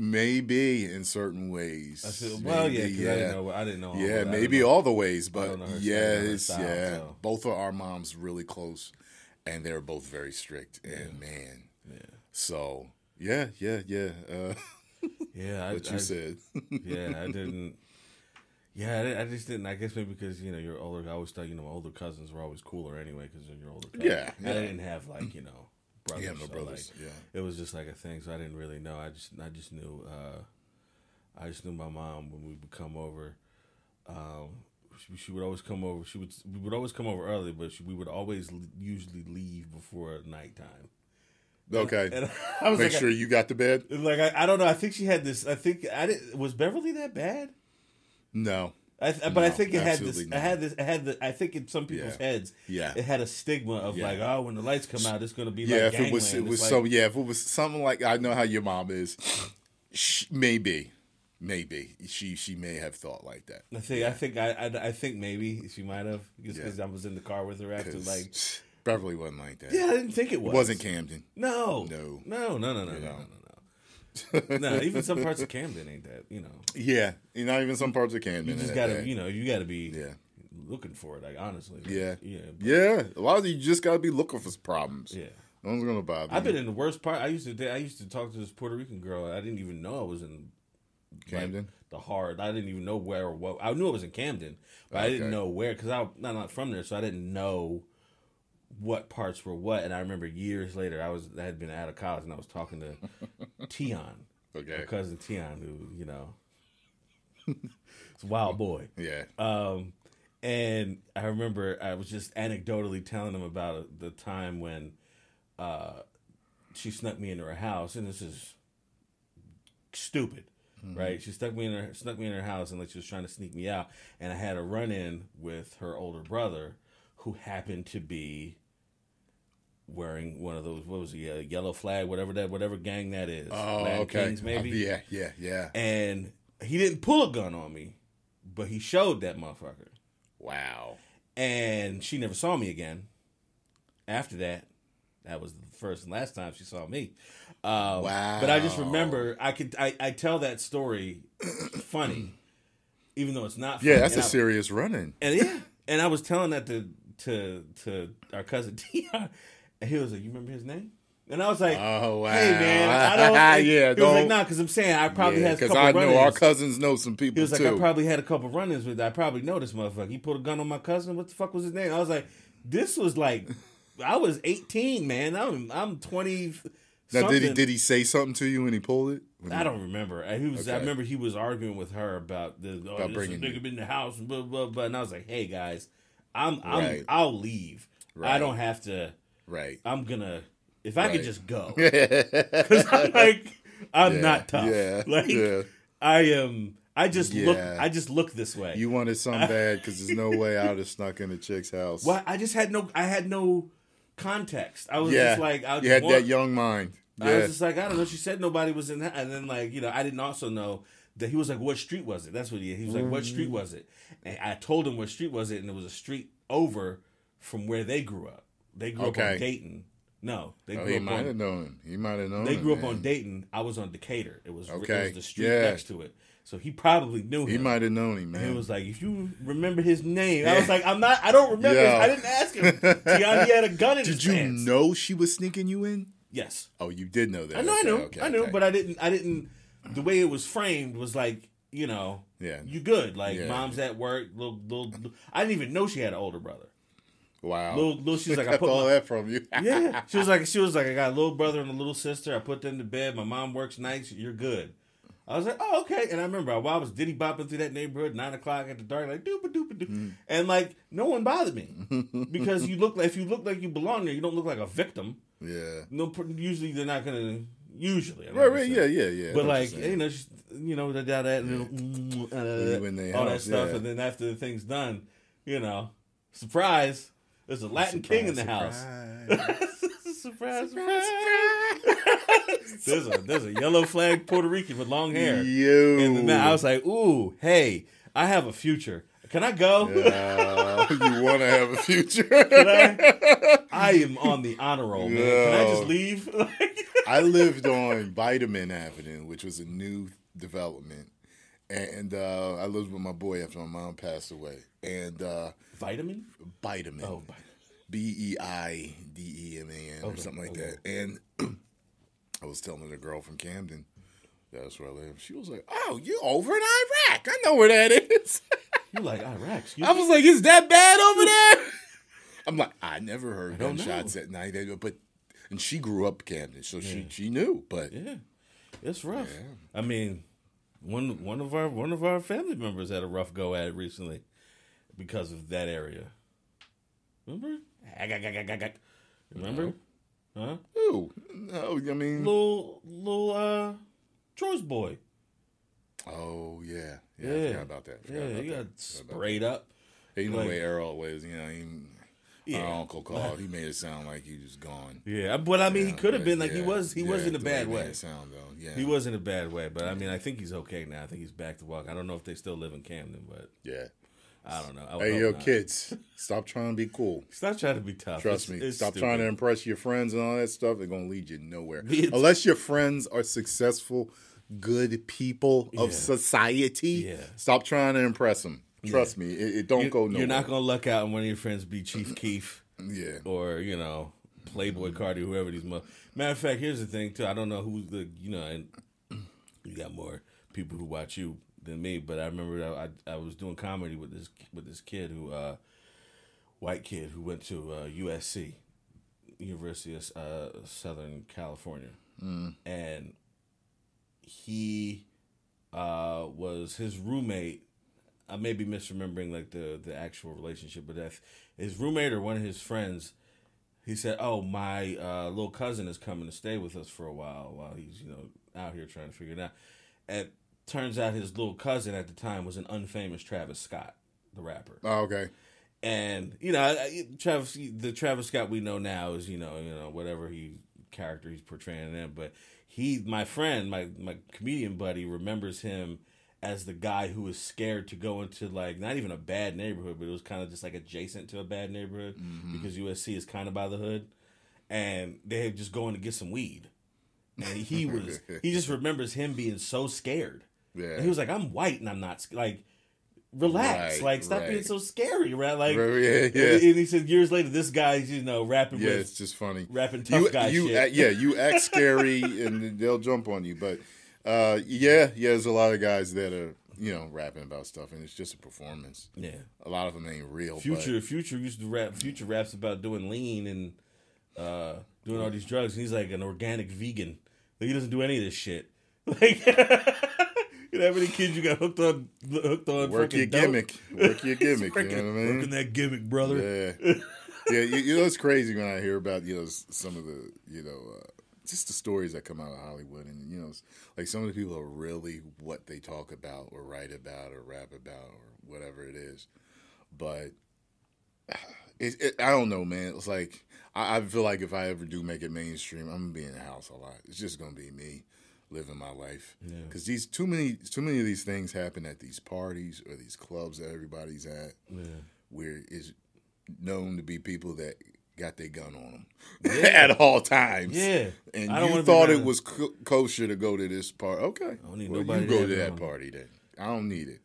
Maybe in certain ways. I feel, well, maybe, yeah, yeah. I didn't know. I didn't know all yeah, maybe know. all the ways, but yes, style, yeah. So. Both of our moms really close, and they're both very strict. Yeah. And man, yeah. So yeah, yeah, yeah. Uh, yeah, what I, you I, said. Yeah, I didn't. Yeah, I, I just didn't. I guess maybe because you know you're older. I always thought you know my older cousins were always cooler anyway because you're older. Cousins. Yeah, yeah, I didn't have like you know. Brothers, yeah, my so brothers. Like, yeah, it was just like a thing. So I didn't really know. I just, I just knew. Uh, I just knew my mom when we would come over. Um, she, she would always come over. She would, we would always come over early, but she, we would always usually leave before nighttime. Okay. And I was Make like, sure I, you got to bed. Like I, I don't know. I think she had this. I think I didn't. Was Beverly that bad? No. I th but no, I think it had this. Not. I had this. I had the. I think in some people's yeah. heads, yeah. it had a stigma of yeah. like, oh, when the lights come out, it's gonna be yeah, like gangland. It was, it was like, so yeah. If it was something like, I know how your mom is. She, maybe, maybe she she may have thought like that. I think. Yeah. I think. I, I. I think maybe she might have just because yeah. I was in the car with her acting like Beverly wasn't like that. Yeah, I didn't think it was. It wasn't Camden. No. No. No. No. No. No. Yeah. no, no. No, even some parts of Camden ain't that, you know. Yeah, not even some parts of Camden. You just gotta, that. you know, you gotta be yeah. looking for it. Like honestly, yeah, yeah, yeah. A lot of you just gotta be looking for problems. Yeah, no one's gonna bother. I've been in the worst part. I used to, I used to talk to this Puerto Rican girl. I didn't even know I was in Camden. Like, the hard. I didn't even know where or what. I knew I was in Camden, but okay. I didn't know where because I'm not from there, so I didn't know what parts were what. And I remember years later, I was I had been out of college, and I was talking to Tion, okay, my cousin Tion, who you know, it's a wild boy, yeah. Um, and I remember I was just anecdotally telling him about the time when uh, she snuck me into her house, and this is stupid, mm-hmm. right? She snuck me in her snuck me in her house, and like she was trying to sneak me out, and I had a run in with her older brother, who happened to be wearing one of those, what was it, uh, yellow flag, whatever that, whatever gang that is. Oh, Black okay. Kings maybe. Uh, yeah, yeah, yeah. And he didn't pull a gun on me, but he showed that motherfucker. Wow. And she never saw me again. After that, that was the first and last time she saw me. Um, wow. But I just remember, I could, I, I tell that story funny, even though it's not funny. Yeah, that's and a I, serious run-in. And yeah. And I was telling that to to to our cousin Tion, and he was like, "You remember his name?" And I was like, "Oh wow, hey man, I don't." Like, yeah, he was like, "Nah," because I'm saying I probably yeah, had a couple run-ins. Because I know our cousins know some people. He was like, too. "I probably had a couple run-ins with. I probably know this motherfucker. He put a gun on my cousin. What the fuck was his name?" I was like, "This was like, I was eighteen, man. I'm I'm twenty." Now, did he did he say something to you when he pulled it? When I he, don't remember. I, he was. Okay. I remember he was arguing with her about the oh, about this nigga been in the house and blah blah blah. And I was like, "Hey guys, I'm I'm right. I'll leave. Right. I don't have to. Right. I'm gonna if I right. could just go because I'm like I'm yeah. not tough. Yeah. Like yeah. I am. I just yeah. look. I just look this way. You wanted something bad because there's no way I'd have snuck in a chick's house. Well, I just had no. I had no. Context. I was yeah. just like, I you had walk. that young mind. Yeah. I was just like, I don't know. She said nobody was in that, and then like you know, I didn't also know that he was like, what street was it? That's what he. He was like, what street was it? And I told him what street was it, and it was a street over from where they grew up. They grew okay. up on Dayton. No, they oh, grew he up might on. Have known. He might have known. They grew him, up man. on Dayton. I was on Decatur. It was, okay. it was the street yeah. next to it. So he probably knew him. He might have known him, man. And it was like, if you remember his name, yeah. I was like, I'm not. I don't remember. His, I didn't ask him. Tiani had a gun in Did his pants. Did you know she was sneaking you in? Yes. Oh, you did know that. I know. Okay, I knew. Okay, I knew. Okay. But I didn't. I didn't. The way it was framed was like, you know, yeah. you good. Like yeah. mom's at work. Little, little, little. I didn't even know she had an older brother. Wow. Little, little, she was like, I put all my, that from you. yeah. She was like, she was like, I got a little brother and a little sister. I put them to bed. My mom works nights. You're good. I was like, oh, okay. And I remember I was diddy bopping through that neighborhood, nine o'clock at the dark, like doop a doop a doop, mm. and like no one bothered me because you look like if you look like you belong there, you don't look like a victim. Yeah. No. Usually they're not gonna. Usually. I right. Right. Yeah. Yeah. Yeah. But like you know, she, you know that that and yeah. uh, all help, that stuff, yeah. and then after the thing's done, you know, surprise. There's a Latin surprise, king in the surprise. house. surprise, surprise, surprise. there's, a, there's a yellow flag Puerto Rican with long hair. Yo. And then I was like, ooh, hey, I have a future. Can I go? Yeah, you want to have a future. Can I? I am on the honor roll, man. Yo. Can I just leave? I lived on Vitamin Avenue, which was a new development. And uh, I lived with my boy after my mom passed away. And uh, Vitamin? Vitamin. Oh, B E I D E M A N okay. or something like okay. that. And I was telling a girl from Camden, that's where I live. She was like, oh, you over in Iraq. I know where that is. You like Iraq? Excuse I was me? Like, is that bad over there? I'm like, I never heard gunshots at night. But and she grew up Camden, so yeah. she, she knew. But yeah, it's rough. Yeah. I mean... One one of our one of our family members had a rough go at it recently because of that area. Remember? Remember? No. Huh? Who? No, I mean little little uh, Troy's boy. Oh yeah, yeah. yeah. I forgot about that. Forgot yeah, about he got that. sprayed up. Hey, you know like, the way Errol was. You know, he, yeah. our uncle called. He made it sound like he was gone. Yeah, but I mean, yeah, he could have been like yeah, he was. He yeah, was in a bad way. Sound though. Yeah. He was in a bad way, but I mean, I think he's okay now. I think he's back to walk. I don't know if they still live in Camden, but yeah, I don't know. I hey, yo, not. kids, stop trying to be cool. Stop trying to be tough. Trust it's, me. It's stop stupid. trying to impress your friends and all that stuff. They're gonna lead you nowhere it's, unless your friends are successful, good people of yeah. society. Yeah. Stop trying to impress them. Trust yeah. me, it, it don't you, go nowhere. You're not gonna luck out, and one of your friends be Chief Keef, yeah, or you know. Playboy Cardi, whoever these mother. Matter of fact, here's the thing too. I don't know who's the you know, and you got more people who watch you than me. But I remember I I, I was doing comedy with this with this kid who, uh, white kid who went to uh, U S C, University of uh, Southern California, mm. and he uh, was his roommate. I may be misremembering like the the actual relationship, but that's his roommate or one of his friends. He said, "Oh, my uh, little cousin is coming to stay with us for a while while he's, you know, out here trying to figure it out." And turns out his little cousin at the time was an unfamous Travis Scott, the rapper. Oh, okay. And you know, Travis, the Travis Scott we know now is, you know, you know whatever he character he's portraying in. But he, my friend, my my comedian buddy, remembers him as the guy who was scared to go into, like, not even a bad neighborhood, but it was kind of just, like, adjacent to a bad neighborhood mm-hmm. because U S C is kind of by the hood. And they were just going to get some weed. And he was, he just remembers him being so scared. Yeah. And he was like, I'm white and I'm not, like, relax. Right, like, stop right. being so scary, right? Like, right, yeah, yeah. And, and he said, years later, this guy's, you know, rapping yeah, with. Yeah, it's just funny. Rapping tough you, guy you shit. Act, yeah, you act scary and they'll jump on you, but. Uh, yeah, yeah, there's a lot of guys that are, you know, rapping about stuff, and it's just a performance. Yeah. A lot of them ain't real. Future but... Future used to rap, Future raps about doing lean and uh, doing all these drugs, and he's like an organic vegan. Like, he doesn't do any of this shit. Like, you know how many kids you got hooked on, hooked on Work your dope? gimmick. Work your gimmick, working, you know what I mean? Working that gimmick, brother. Yeah. yeah, you, you know, it's crazy when I hear about, you know, some of the, you know, uh, just the stories that come out of Hollywood, and you know, like some of the people are really what they talk about or write about or rap about or whatever it is. But it, it, I don't know, man. It's like I, I feel like if I ever do make it mainstream, I'm gonna be in the house a lot. It's just gonna be me living my life because yeah. these too many too many of these things happen at these parties or these clubs that everybody's at, yeah. where it's known to be people that got their gun on them yeah. at all times. Yeah, and I don't you thought it was co kosher to go to this party. Okay, I don't need well, nobody you go to that on. Party then. I don't need it.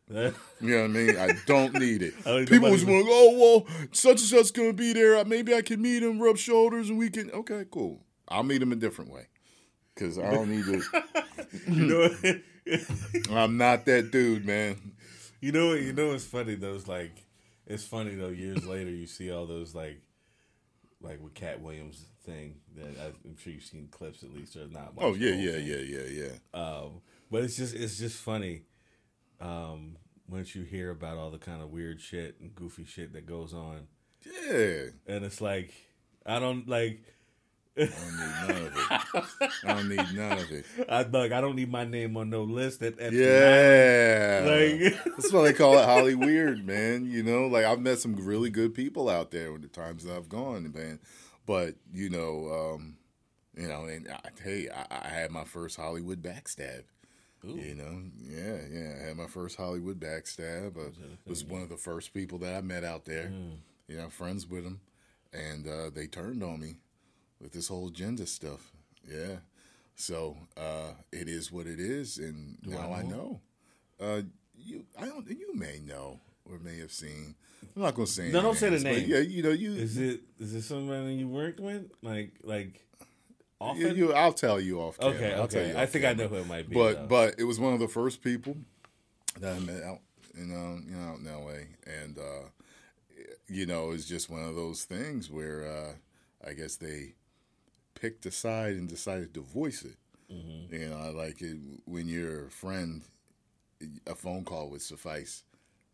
You know what I mean? I don't need it. Don't people just want to go, oh, well, such and such going to be there. Maybe I can meet him, rub shoulders, and we can. Okay, cool. I'll meet him a different way because I don't need this. You know I'm not that dude, man. You know what? You know what's funny, though? It's like, it's funny, though, years later, you see all those, like, like with Cat Williams thing that I'm sure you've seen clips at least or not. Oh, yeah, yeah, yeah, yeah, yeah, yeah. Um, but it's just, it's just funny. Um, once you hear about all the kind of weird shit and goofy shit that goes on. Yeah. And it's like, I don't, like... I don't need none of it. I don't need none of it. I, look, I don't need my name on no list. At yeah. Like, that's why they call it Holly Weird, man. You know, like, I've met some really good people out there with the times that I've gone, man. But, you know, um, you know, and I, hey, I, I had my first Hollywood backstab. Ooh. You know, yeah, yeah. I had my first Hollywood backstab. I was one of the first people that I met out there. Mm. You know, friends with them. And uh, they turned on me with this whole gender stuff. Yeah. So uh, it is what it is. And Do now I know. I know. Uh, you I don't. You may know or may have seen. I'm not going to say no, don't names, say the name. Yeah, you know, you. Is it, is it somebody you worked with? Like, like. You, you, I'll tell you off camera. Okay, I'll okay. Tell you I think camera. I know who it might be. But though. but it was one of the first people that I met out in um, you know, out in L A, and uh, you know, it's just one of those things where uh, I guess they picked a side and decided to voice it. Mm-hmm. You know, I like it when you're a friend, a phone call would suffice.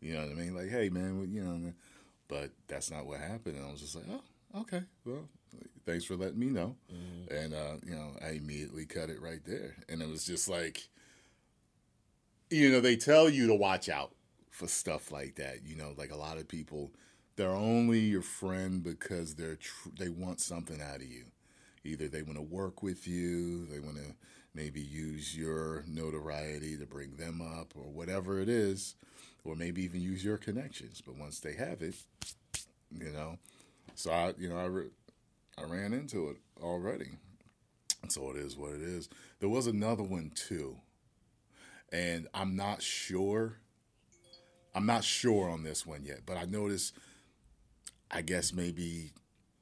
You know what I mean? Like, hey man, you know. But that's not what happened. And I was just like, oh, okay, well. Thanks for letting me know. Mm-hmm. And, uh, you know, I immediately cut it right there. And it was just like, you know, they tell you to watch out for stuff like that. You know, like a lot of people, they're only your friend because they're tr they want something out of you. Either they want to work with you, they want to maybe use your notoriety to bring them up or whatever it is, or maybe even use your connections. But once they have it, you know, so I, you know, I... Re I ran into it already. So it is what it is. There was another one too. And I'm not sure. I'm not sure on this one yet. But I noticed, I guess maybe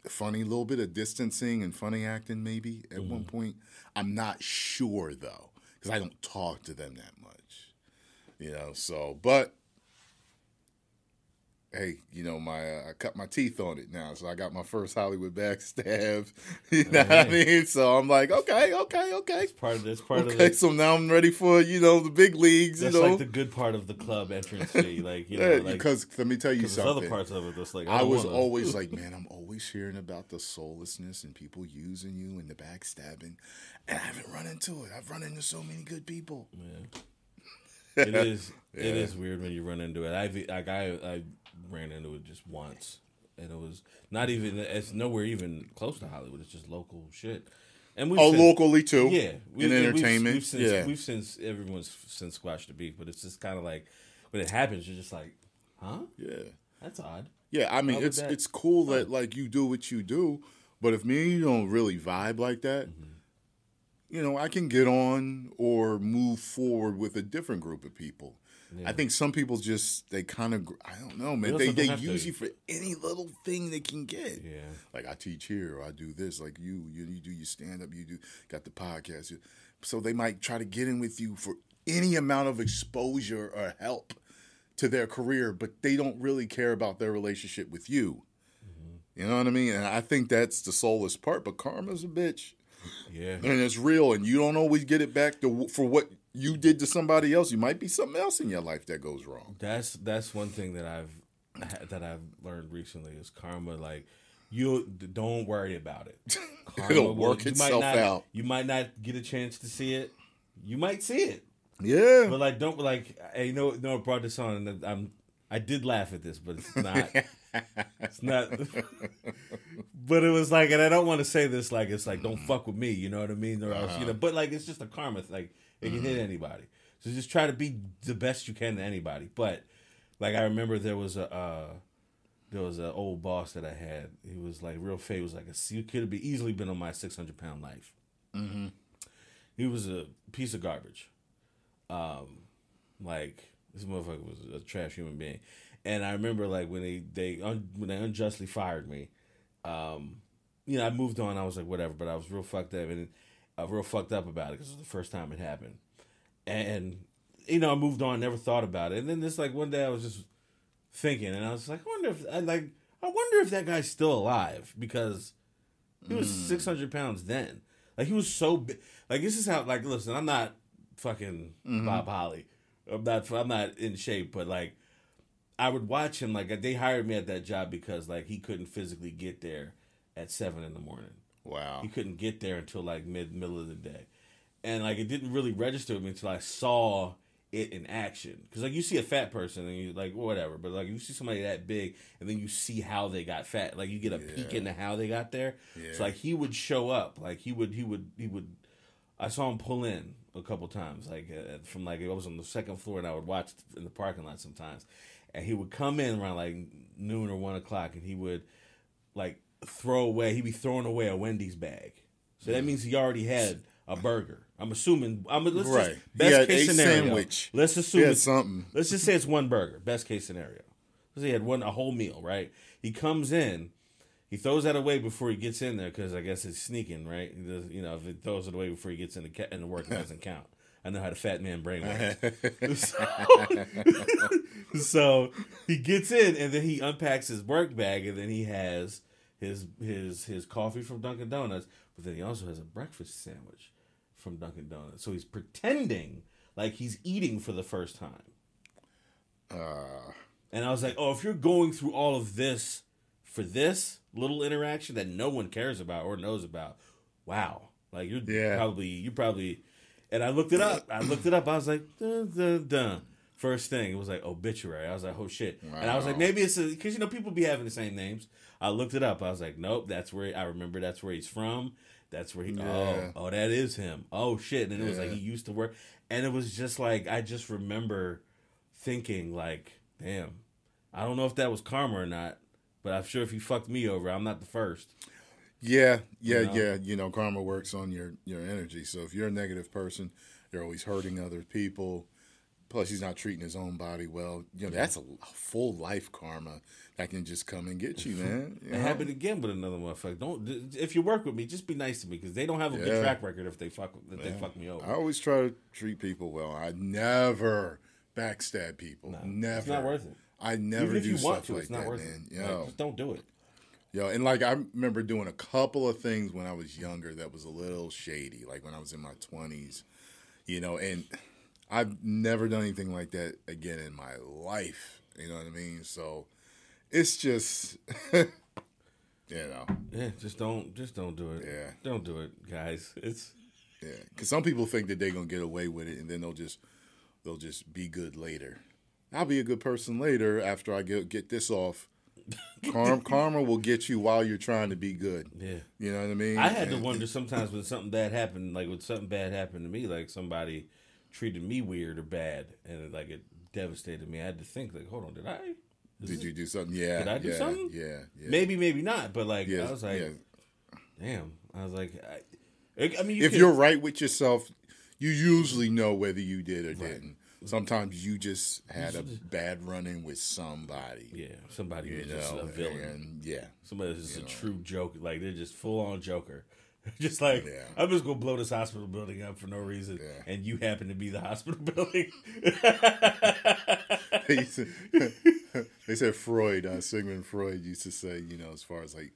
funny, a little bit of distancing and funny acting maybe at mm-hmm. one point. I'm not sure though. Because I don't talk to them that much. You know, so. But. Hey, you know, my uh, I cut my teeth on it now, so I got my first Hollywood backstab. You know right. what I mean? So I'm like, okay, okay, okay. It's part of this part okay, of it. So now I'm ready for, you know, the big leagues. That's you know? Like the good part of the club entrance fee. Like, you know, yeah, like, because let me tell you something. There's other parts of it that's like, I, I was wanna... always like, man, I'm always hearing about the soullessness and people using you and the backstabbing, and I haven't run into it. I've run into so many good people. Yeah. It is yeah. it is weird when you run into it. I've like I I ran into it just once, and it was not even it's nowhere even close to Hollywood. It's just local shit. And we've oh, since, locally too. Yeah, we, in we, entertainment. We've, we've since, yeah, we've since everyone's since squashed the beef, but it's just kind of like when it happens, you're just like, huh? Yeah, that's odd. Yeah, I mean, How it's it's cool fun? That like you do what you do, but if me and you don't really vibe like that. Mm-hmm. You know, I can get on or move forward with a different group of people. Yeah. I think some people just, they kind of, I don't know, man. They, they use to. you for any little thing they can get. Yeah. Like, I teach here, or I do this. Like, you, you, you do your stand-up, you do got the podcast. So they might try to get in with you for any amount of exposure or help to their career, but they don't really care about their relationship with you. Mm-hmm. You know what I mean? And I think that's the soulless part, but karma's a bitch. Yeah, and it's real, and you don't always get it back to for what you did to somebody else. You might be something else in your life that goes wrong. That's that's one thing that I've that I've learned recently is karma. Like, you don't worry about it. Karma It'll work will, itself not, out. You might not get a chance to see it. You might see it. Yeah, but like don't like. Hey, no, no, I brought this on, and I'm I did laugh at this, but it's not. It's not, but it was like, and I don't want to say this like it's like don't fuck with me, you know what I mean, or else, uh-huh. you know. But like it's just a karma, like it can mm-hmm. hit anybody. So just try to be the best you can to anybody. But like I remember there was a uh, there was an old boss that I had. He was like real fake. He was like a, he could have be easily been on my six hundred pound life. Mm-hmm. He was a piece of garbage. Um, like this motherfucker was a trash human being. And I remember like when they they un, when they unjustly fired me, um, you know, I moved on. I was like whatever, but I was real fucked up and I was real fucked up about it because it was the first time it happened. And you know, I moved on, never thought about it. And then this like one day I was just thinking, and I was like, I wonder if I like I wonder if that guy's still alive because he was mm. six hundred pounds then. Like he was so big. Like this is how like listen, I'm not fucking mm-hmm. Bob Holly. I'm not I'm not in shape, but like I would watch him. Like they hired me at that job because like he couldn't physically get there at seven in the morning. Wow. He couldn't get there until like mid middle of the day. And like it didn't really register with me until I saw it in action. Because like you see a fat person and you're like, well, whatever. But like you see somebody that big and then you see how they got fat. Like you get a yeah. peek into how they got there. Yeah. So like he would show up. Like he would, he would, he would. I saw him pull in a couple times. Like uh, from like, I was on the second floor and I would watch in the parking lot sometimes. And he would come in around like noon or one o'clock and he would like throw away, he'd be throwing away a Wendy's bag. So that means he already had a burger. I'm assuming. I'm let's right. Just, best yeah, case scenario. Sandwich. Let's assume it's something. Let's just say it's one burger. Best case scenario. Because he had one a whole meal, right? He comes in, he throws that away before he gets in there because I guess it's sneaking, right? He does, you know, if he throws it away before he gets in the ca- and the work doesn't count. I know how the fat man brain works. so, so he gets in and then he unpacks his work bag and then he has his his his coffee from Dunkin' Donuts, but then he also has a breakfast sandwich from Dunkin' Donuts. So he's pretending like he's eating for the first time. Uh, and I was like, oh, if you're going through all of this for this little interaction that no one cares about or knows about, wow. Like you're yeah. probably, you probably, and I looked it up. I looked it up. I was like, dun, dun, dun. First thing, it was like obituary. I was like, oh shit. Wow. And I was like, maybe it's because, you know, people be having the same names. I looked it up. I was like, nope, that's where, I remember that's where he's from. That's where he, yeah. oh, oh, that is him. Oh, shit. And it yeah. was like, he used to work. And it was just like, I just remember thinking like, damn, I don't know if that was karma or not, but I'm sure if he fucked me over, I'm not the first. Yeah, yeah, you know? yeah. You know, karma works on your, your energy. So if you're a negative person, you're always hurting other people. Plus, he's not treating his own body well. You know, that's a full life karma that can just come and get you, man. You know? It happened again with another motherfucker. Don't if you work with me, just be nice to me because they don't have a yeah. good track record if they fuck if yeah. they fuck me over. I always try to treat people well. I never backstab people. No, never. It's not worth it. I never Even if do you want stuff to, like it's not that, worth man. It. You know? Like, just don't do it. Yo, and like I remember doing a couple of things when I was younger that was a little shady. Like when I was in my twenties, you know, and. I've never done anything like that again in my life. You know what I mean? So it's just, you know. Yeah, just don't, just don't do it. Yeah. Don't do it, guys. It's. Yeah, because some people think that they're going to get away with it and then they'll just, they'll just be good later. I'll be a good person later after I get, get this off. Karma, karma will get you while you're trying to be good. Yeah. You know what I mean? I had and, to wonder sometimes when something bad happened, like when something bad happened to me, like somebody treated me weird or bad, and it, like it devastated me. I had to think, like, hold on, did I? Is did it, you do something? Yeah, did I do yeah, something? Yeah, yeah, maybe, maybe not. But like, yes, I was like, yes. damn. I was like, I, I mean, you if can, you're right with yourself, you usually know whether you did or right. didn't. Sometimes you just had a bad run-in with somebody. Yeah, somebody who's just know, a villain. And, yeah, somebody who's just a know. true joke. Like they're just full-on joker. Just like, yeah. I'm just going to blow this hospital building up for no reason, yeah. and you happen to be the hospital building. they, said, they said Freud, uh, Sigmund Freud used to say, you know, as far as like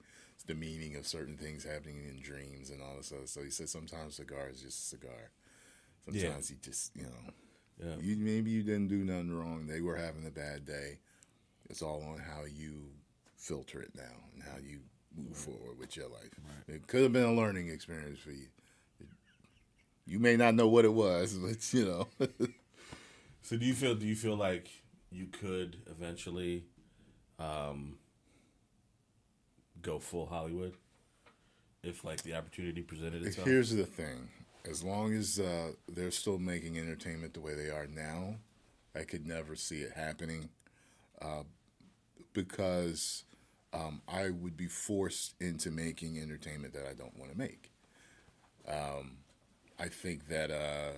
the meaning of certain things happening in dreams and all this other stuff. So he said sometimes cigar is just a cigar. Sometimes yeah. he just, you know, yeah. you, maybe you didn't do nothing wrong. They were having a bad day. It's all on how you filter it now and how you move right. forward with your life. Right. It could have been a learning experience for you. You may not know what it was, but you know. So do you feel? Do you feel like you could eventually um, go full Hollywood if, like, the opportunity presented itself? Here's the thing: as long as uh, they're still making entertainment the way they are now, I could never see it happening. Uh, because um, I would be forced into making entertainment that I don't want to make. Um, I think that uh,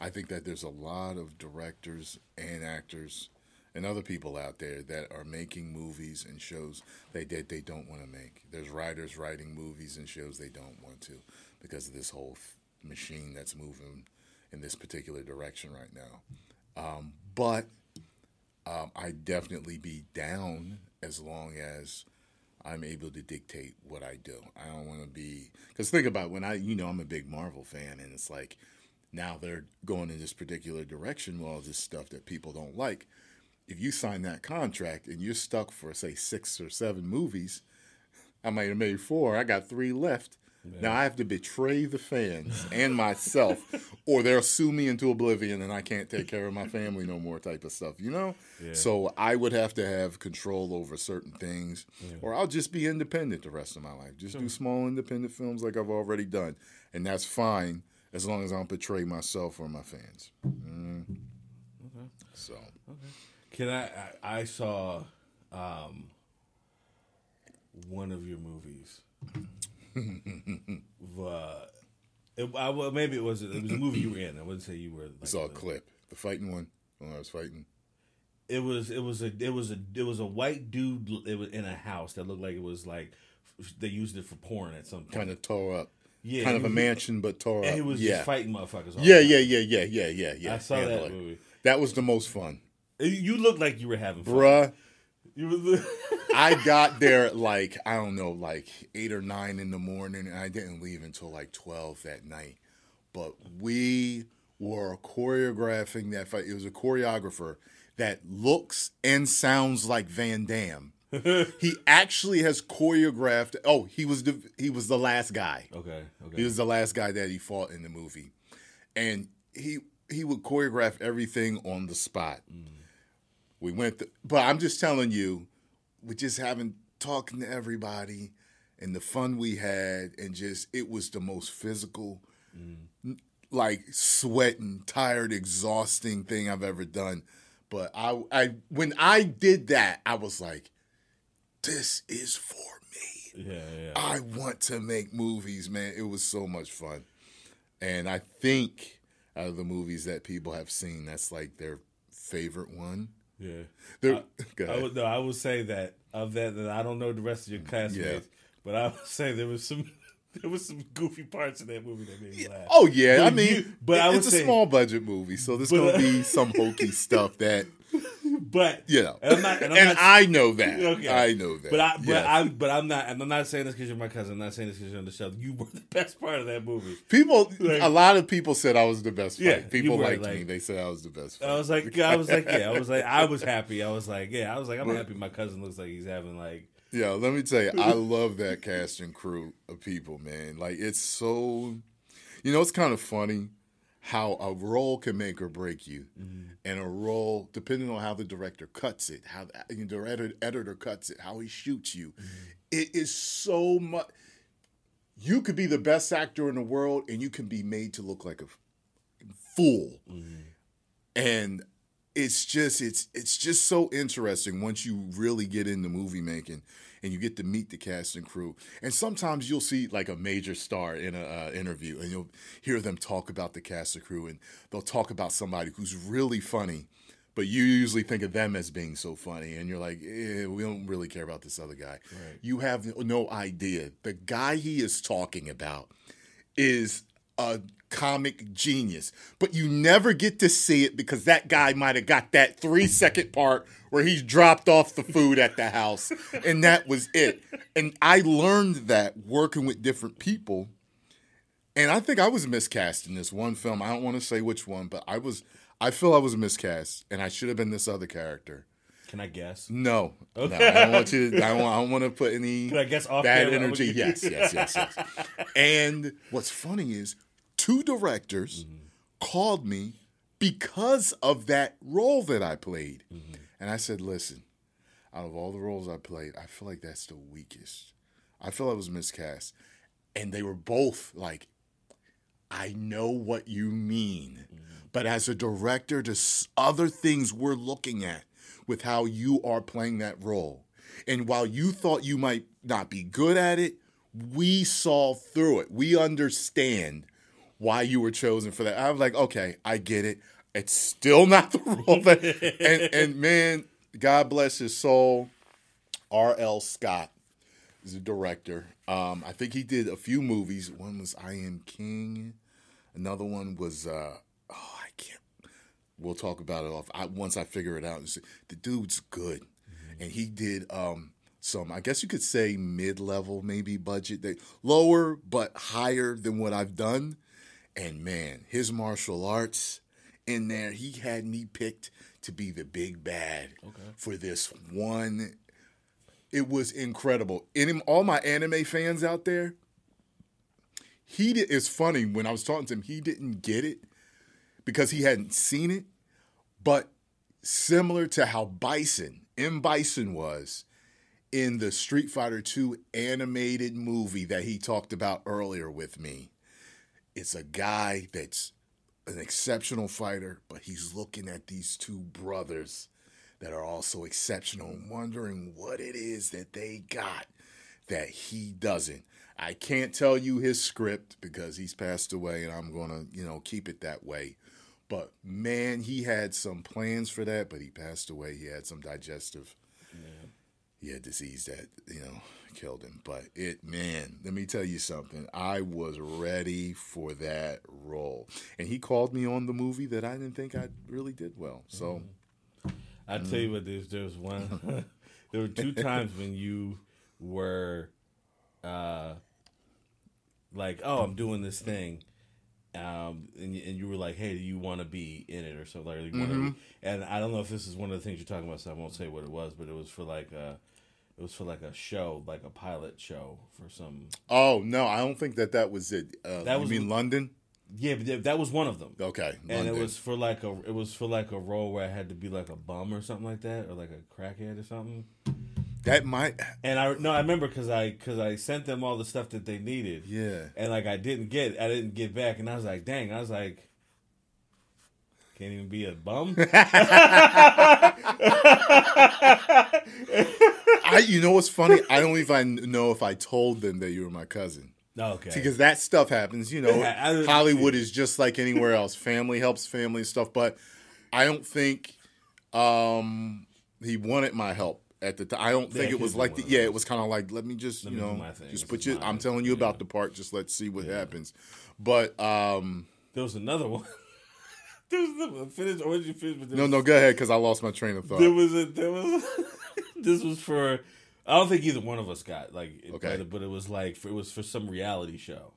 I think that there's a lot of directors and actors and other people out there that are making movies and shows they that they don't want to make. There's writers writing movies and shows they don't want to because of this whole th- machine that's moving in this particular direction right now. Um, but um, I'd definitely be down as long as I'm able to dictate what I do. I don't want to be... Because think about when I... You know, I'm a big Marvel fan, and it's like, now they're going in this particular direction with all this stuff that people don't like. If you sign that contract and you're stuck for, say, six or seven movies, I might have made four. I got three left. Man. Now I have to betray the fans and myself, or they'll sue me into oblivion and I can't take care of my family no more type of stuff, you know? Yeah. So I would have to have control over certain things, yeah. or I'll just be independent the rest of my life. Just sure. do small independent films like I've already done, and that's fine as long as I don't betray myself or my fans. Mm. Okay. So. Okay. Can I, I, I saw um, one of your movies. uh, it, I, well, maybe it wasn't. It was a movie you were in. I wouldn't say you were. Like, I saw a the, clip. The fighting one. When I was fighting. It was. It was a. It was a. It was a white dude. It was in a house that looked like it was like they used it for porn at some point. Kind of tore up. Yeah. Kind of a was, mansion, but tore and up. And he was yeah. just fighting motherfuckers. All yeah, yeah, yeah, yeah, yeah, yeah, yeah. I saw yeah, that like, movie. That was the most fun. You looked like you were having fun. Bruh. I got there at like, I don't know, like eight or nine in the morning, and I didn't leave until like twelve that night. But we were choreographing that fight. It was a choreographer that looks and sounds like Van Damme. He actually has choreographed. Oh, he was the, he was the last guy. Okay, okay. He was the last guy that he fought in the movie. And he, he would choreograph everything on the spot. Mm. We went, th- but I'm just telling you, we just having talking to everybody, and the fun we had, and just it was the most physical, mm. like sweating, tired, exhausting thing I've ever done. But I, I, when I did that, I was like, "This is for me. Yeah, yeah. I want to make movies, man." It was so much fun, and I think out of the movies that people have seen, that's like their favorite one. Yeah, I, I would no, I would say that of that, that I don't know the rest of your classmates, yeah. but I would say there was some there was some goofy parts in that movie that made me laugh. Oh yeah, but I mean, you, but it, I would it's say, a small budget movie, so there's but, gonna be some hokey stuff that. But you know, and, I'm not, and, I'm and not, I know that. Okay. I know that. But I, but yes. I'm, but I'm not. And I'm not saying this because you're my cousin. I'm not saying this because you're on the show. You were the best part of that movie. People, like, a lot of people said I was the best. Fight. Yeah, people were, liked like, me. They said I was the best. Fight. I was like, I was like, yeah, I was like, I was happy. I was like, yeah, I was like, I'm happy. My cousin looks like he's having like. Yeah, let me tell you, I love that cast and crew of people, man. Like it's so, you know, it's kind of funny. How a role can make or break you, mm-hmm. and a role, depending on how the director cuts it, how the, the editor, editor cuts it, how he shoots you, mm-hmm. it is so much. You could be the best actor in the world, and you can be made to look like a fool, mm-hmm. and it's just it's it's just so interesting once you really get into movie making. And you get to meet the cast and crew. And sometimes you'll see like a major star in an uh, interview, and you'll hear them talk about the cast and crew, and they'll talk about somebody who's really funny, but you usually think of them as being so funny, and you're like, eh, we don't really care about this other guy. Right. You have no idea. The guy he is talking about is a comic genius, but you never get to see it because that guy might have got that three second part where he dropped off the food at the house, and that was it. And I learned that working with different people, and I think I was miscast in this one film. I don't want to say which one, but I was I feel I was miscast, and I should have been this other character. Can I guess? No. Okay. No, I don't want you to, I don't, I don't want to put any Can I guess off bad camera? Energy. Yes, yes, yes, yes. And what's funny is two directors mm-hmm. called me because of that role that I played. Mm-hmm. And I said, listen, out of all the roles I played, I feel like that's the weakest. I feel I was miscast. And they were both like, I know what you mean. Mm-hmm. But as a director, there's other things we're looking at. with how you are playing that role. And while you thought you might not be good at it, we saw through it. We understand why you were chosen for that. I was like, okay, I get it. It's still not the role. That, and, and man, God bless his soul. R L. Scott is a director. Um, I think he did a few movies. One was I Am King. Another one was, uh, oh, I can't. We'll talk about it off. I, once I figure it out. The dude's good. And he did um, some, I guess you could say, mid-level maybe budget, they, lower but higher than what I've done. And man, his martial arts in there, he had me picked to be the big bad okay. for this one. It was incredible. And all my anime fans out there, he did, it's funny when I was talking to him, he didn't get it because he hadn't seen it, but similar to how Bison. M. Bison was in the Street Fighter two animated movie that he talked about earlier with me. It's a guy that's an exceptional fighter, but he's looking at these two brothers that are also exceptional and wondering what it is that they got that he doesn't. I can't tell you his script because he's passed away and I'm going to, you know, keep it that way. But, man, he had some plans for that, but he passed away. He had some digestive yeah. he had disease that, you know, killed him. But, it, man, let me tell you something. I was ready for that role. And he called me on the movie that I didn't think I really did well. So, mm. I'll mm. tell you what, there's, there's one. There were two times when you were uh, like, oh, I'm doing this thing. Um, and, and you were like, hey, do you want to be in it or something? Like, you wanna mm-hmm. be? And I don't know if this is one of the things you're talking about, so I won't say what it was, but it was for like a, it was for like a show, like a pilot show for some. Oh, no, I don't think that that was it. Uh, that was, you mean London? Yeah, but that was one of them. Okay, London. And it was for like a, it was for like a role where I had to be like a bum or something like that, or like a crackhead or something. That might. And I no, I remember because I because I sent them all the stuff that they needed. Yeah. And like I didn't get, I didn't get back, and I was like, dang, I was like, can't even be a bum. I, you know what's funny? I don't even know if I told them that you were my cousin. Okay. Because that stuff happens, you know. Yeah, I, I, Hollywood yeah. is just like anywhere else. Family helps family and stuff, but I don't think um, he wanted my help. At the time, I don't think yeah, it was like the, yeah, it was kind of like, let me just, let you know, just put you, I'm telling you about yeah. the part, just let's see what yeah. happens. But, um, there was another one. There was another one. Finish, or did you finish with this? No, no, go ahead, because I lost my train of thought. There was a, there was, this was for, I don't think either one of us got, like, it, okay. but, but it was like, for, it was for some reality show.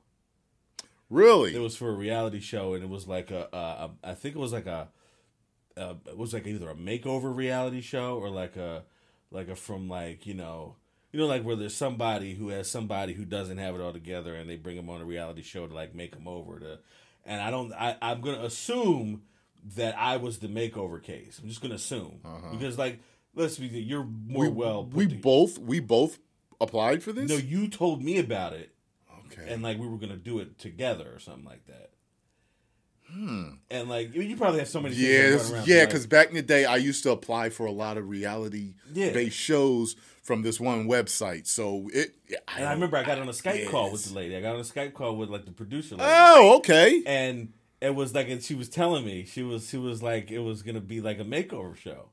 Really? It was for a reality show, and it was like a, a, a I think it was like a, a, it was like either a makeover reality show or like a, Like a from like, you know, you know, like where there's somebody who has somebody who doesn't have it all together and they bring them on a reality show to like make them over to. And I don't, I, I'm going to assume that I was the makeover case. I'm just going to assume uh-huh. because like, let's be, you're more we, well. Put we both, we both applied for this? No, you told me about it. Okay. And like, we were going to do it together or something like that. Hmm. And like I mean, you probably have so many things yeah, yeah. Because back in the day, I used to apply for a lot of reality-based yeah. shows from this one website. So it, I, and I remember I got on a Skype yes. call with the lady. I got on a Skype call with like the producer. Lady. Oh, okay. And it was like, and she was telling me she was she was like it was gonna be like a makeover show,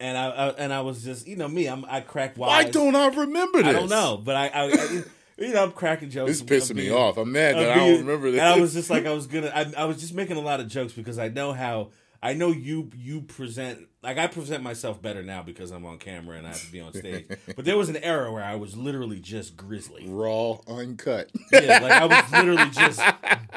and I, I and I was just you know me I'm I cracked wise. Why don't I remember this? I don't know, but I. I, I You know, I'm cracking jokes. This is pissing being, me off. I'm mad that I'm being, I don't remember this. And I was just like, I was gonna, I, I was just making a lot of jokes because I know how, I know you, you present, like I present myself better now because I'm on camera and I have to be on stage. But there was an era where I was literally just grizzly, raw, uncut. Yeah, like I was literally just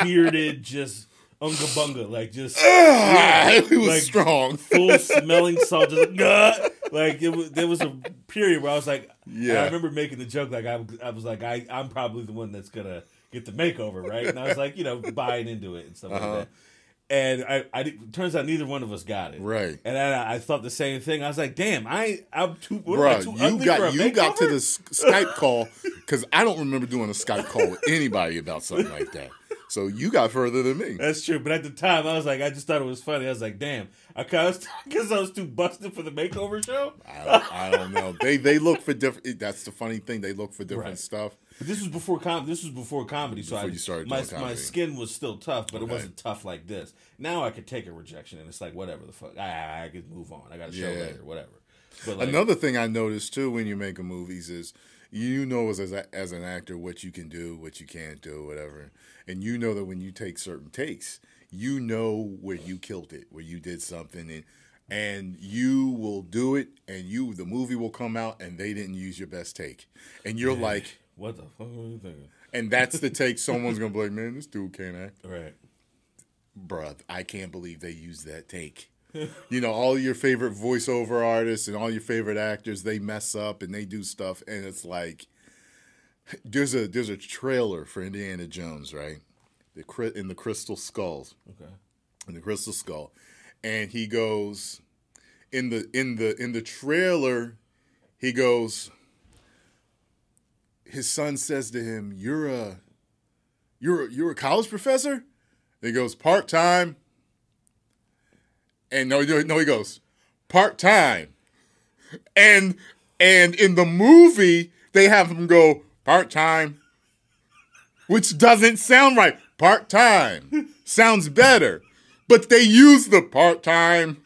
bearded, just unga bunga, like just. Yeah, it was like strong, full smelling salt. Just like, like it was, there was a period where I was like. Yeah, I remember making the joke like I, I was like I I'm probably the one that's gonna get the makeover, right? And I was like, you know, buying into it and stuff uh-huh. like that. And I, I turns out neither one of us got it, right? And I, I thought the same thing. I was like, damn, I I'm too, what, Bruh, am I too you ugly got for a you makeover? Got to the Skype call because I don't remember doing a Skype call with anybody about something like that. So you got further than me. That's true. But at the time, I was like, I just thought it was funny. I was like, damn. Because I, I was too busted for the makeover show? I don't, I don't know. They they look for different... That's the funny thing. They look for different right. stuff. But this was before com This was before comedy. Before so I, you started my, doing comedy. My skin was still tough, but okay. it wasn't tough like this. Now I could take a rejection, and it's like, whatever the fuck. I, I could move on. I got a show yeah. later. Whatever. But like, another thing I noticed, too, when you're making movies is... You know as a, as an actor what you can do, what you can't do, whatever. And you know that when you take certain takes, you know where you killed it, where you did something. And, and you will do it, and you the movie will come out, and they didn't use your best take. And you're man, like... What the fuck were you thinking? And that's the take someone's going to be like, man, this dude can't act. Right. Bruh, I can't believe they used that take. You know, all your favorite voiceover artists and all your favorite actors, they mess up and they do stuff. And it's like, there's a there's a trailer for Indiana Jones, right? The in the Crystal Skull. Okay. In the Crystal Skull, and he goes in the in the in the trailer, he goes. His son says to him, "You're a, you're a, you're a college professor." And he goes, "Part time." And no, no, he goes, part time. And and in the movie, they have him go, part time, which doesn't sound right. Part time sounds better. But they use the part time.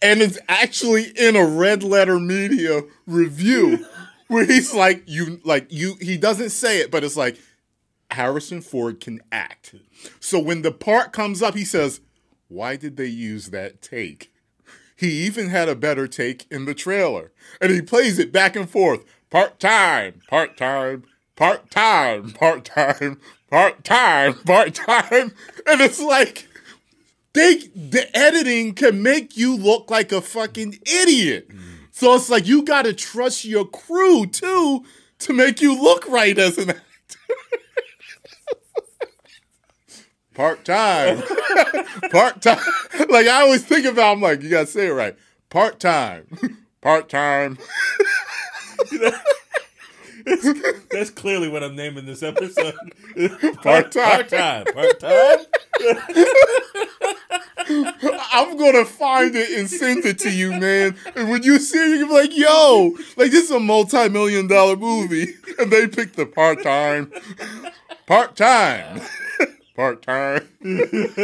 And it's actually in a Red Letter Media review where he's like, you, like, you, he doesn't say it, but it's like, Harrison Ford can act. So when the part comes up, he says, why did they use that take? He even had a better take in the trailer. And he plays it back and forth. Part-time, part-time, part-time, part-time, part-time, part-time. And it's like, they, the editing can make you look like a fucking idiot. Mm. So it's like, you got to trust your crew, too, to make you look right as an actor. Part-time. Part-time. Like, I always think about, I'm like, you got to say it right. Part-time. Part-time. You know, that's, that's clearly what I'm naming this episode. Part-time. Part-time. Part-time. I'm going to find it and send it to you, man. And when you see it, you can be like, yo, like, this is a multi-million dollar movie. And they picked the part-time. Part-time. Part time. That's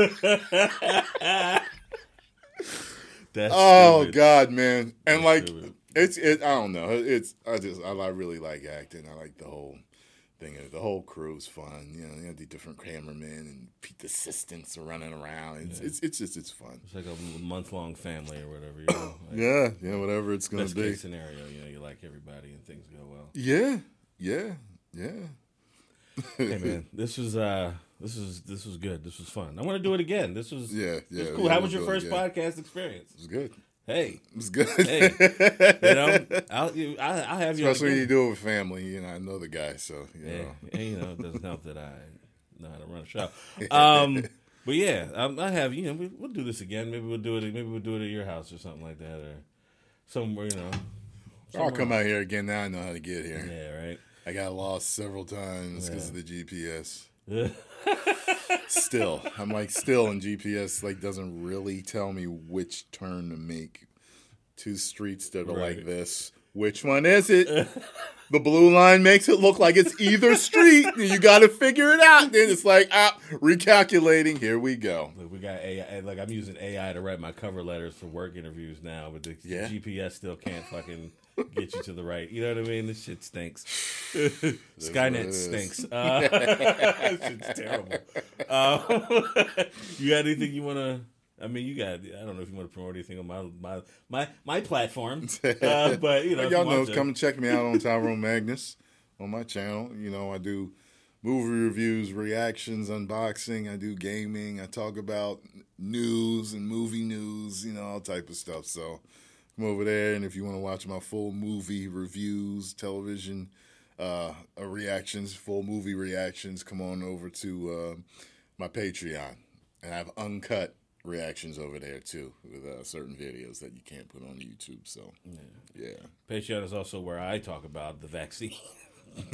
oh stupid. God, man, and That's like stupid. it's it. I don't know. It's I just I, I really like acting. I like the whole thing. The whole crew's fun. You know, you know the different cameramen and the assistants are running around. It's, yeah. it's it's just it's fun. It's like a month long family or whatever. You know? Like, yeah, yeah, whatever it's gonna best be. Best case scenario, you know, you like everybody and things go well. Yeah, yeah, yeah. Hey man, this was uh. This was this was good. This was fun. I want to do it again. This was yeah, yeah. This was cool. Yeah, How was your first yeah. podcast experience? It was good. Hey, it was good. Hey, you know, I'll I'll, I'll have you. Especially when you do it with family, you know. I know the guy, so you yeah. know. And you know, it doesn't help that I know how to run a shop. Um, but yeah, um, I have you know. We, we'll do this again. Maybe we'll do it. Maybe we'll do it at your house or something like that, or somewhere. You know, somewhere. I'll come out here again. Now I know how to get here. Yeah, right. I got lost several times because yeah. of the G P S. Still, I'm like still, and G P S like doesn't really tell me which turn to make. Two streets that are right. like this. Which one is it? The blue line makes it look like it's either street. You got to figure it out. Then it's like, ah, recalculating. Here we go. Look, we got A I. Like I'm using A I to write my cover letters for work interviews now, but the yeah. G P S still can't fucking get you to the right. You know what I mean? This shit stinks. Skynet stinks. Uh, this shit's terrible. Uh, you got anything you want to? I mean, you got, I don't know if you want to promote anything on my my my, my platform, uh, but, you know. Y'all know, to. come check me out on Tyrone Magnus on my channel. You know, I do movie reviews, reactions, unboxing. I do gaming. I talk about news and movie news, you know, all type of stuff. So come over there, and if you want to watch my full movie reviews, television uh, reactions, full movie reactions, come on over to uh, my Patreon. And I have uncut reactions over there too with uh, certain videos that you can't put on YouTube. So yeah. yeah, Patreon is also where I talk about the vaccine. I'm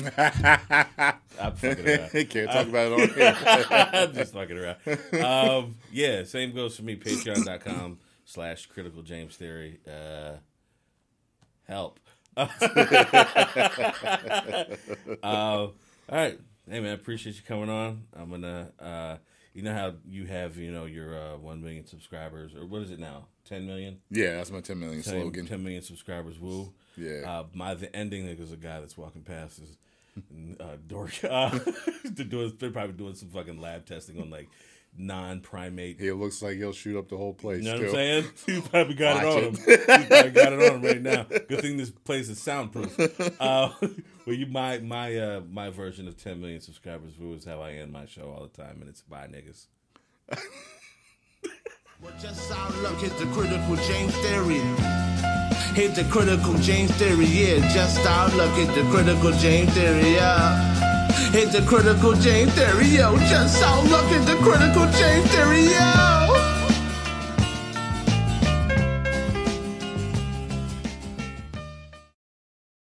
fucking around. Can't talk uh, about it on here. Just fucking around. Um, yeah, same goes for me. Patreon dot com slash Critical James Theory. Uh, help. uh, all right. Hey, man, I appreciate you coming on. I'm going to, uh, you know how you have, you know, your uh, one million subscribers, or what is it now? ten million? Yeah, that's my ten million slogan. ten million subscribers, woo. Yeah. Uh, my the ending, like, there's a guy that's walking past his uh, dork. Uh, they're, doing, they're probably doing some fucking lab testing on, like, non-primate. It looks like he'll shoot up the whole place. You know still. What I'm saying? He probably got Watch it on it. him. He probably got it on him right now. Good thing this place is soundproof. Uh, well, you my my uh, my version of ten million subscribers is how I end my show all the time, and it's bye niggas. Well, just our luck is the Critical James Theory. Hit the Critical James Theory, yeah. Just our luck is the Critical James Theory, yeah. Hit the Critical James Theory, yo. Just our luck is the Critical James Theory, yeah.